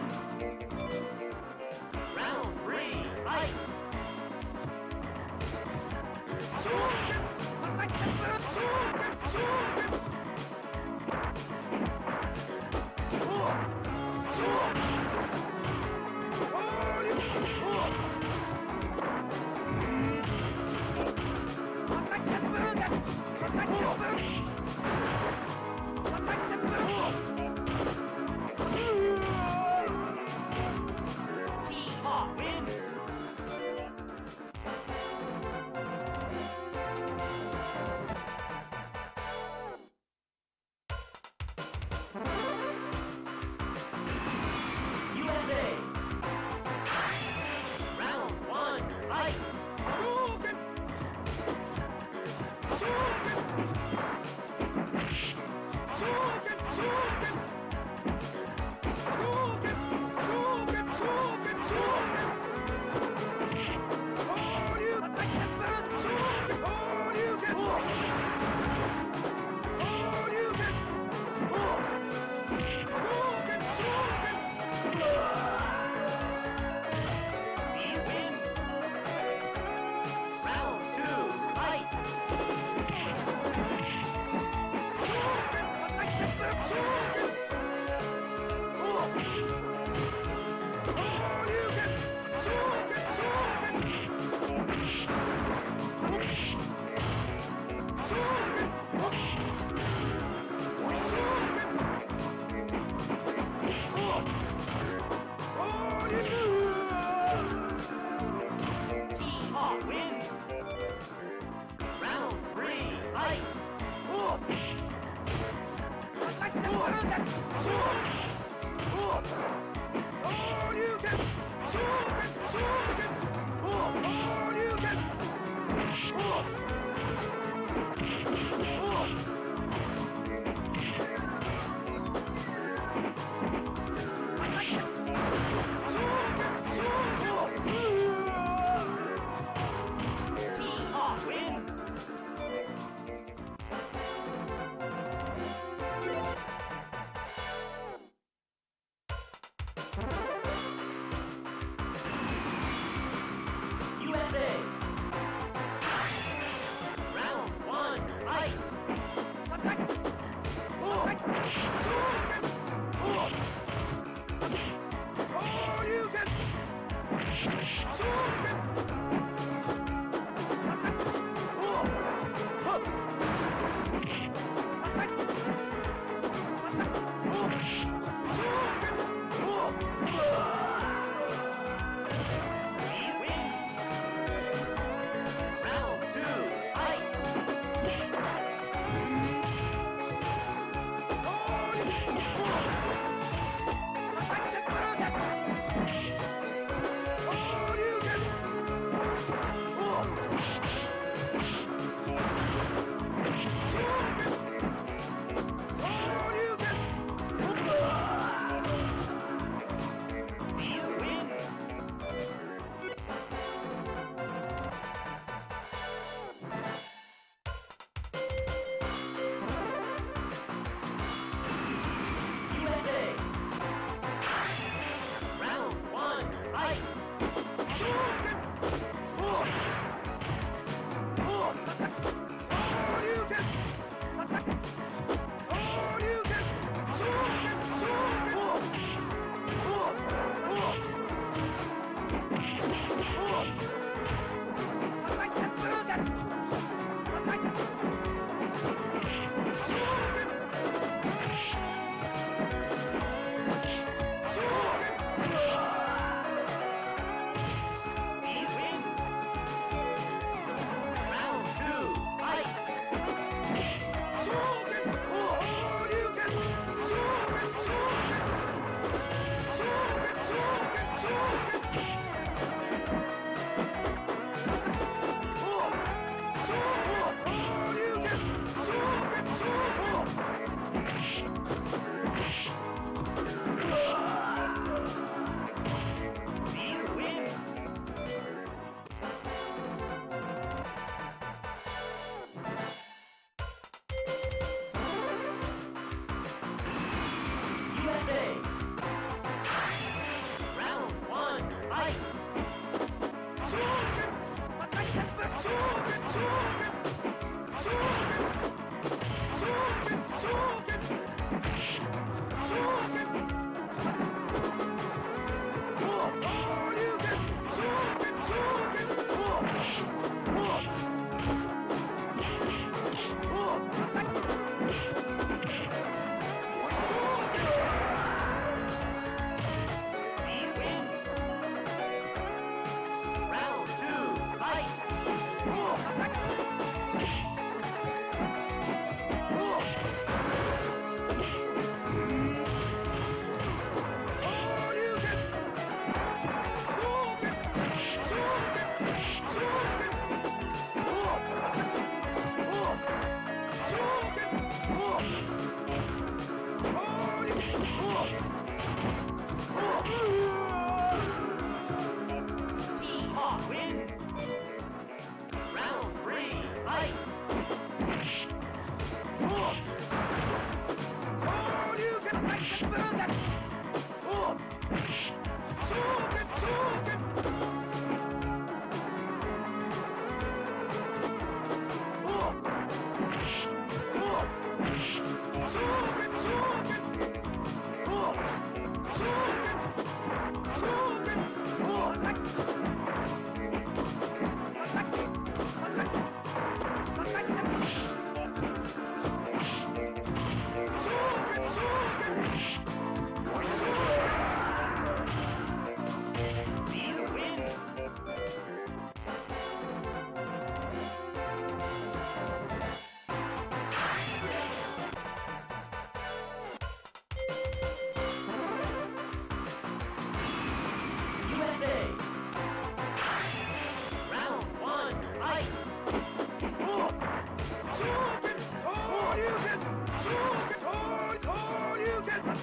あ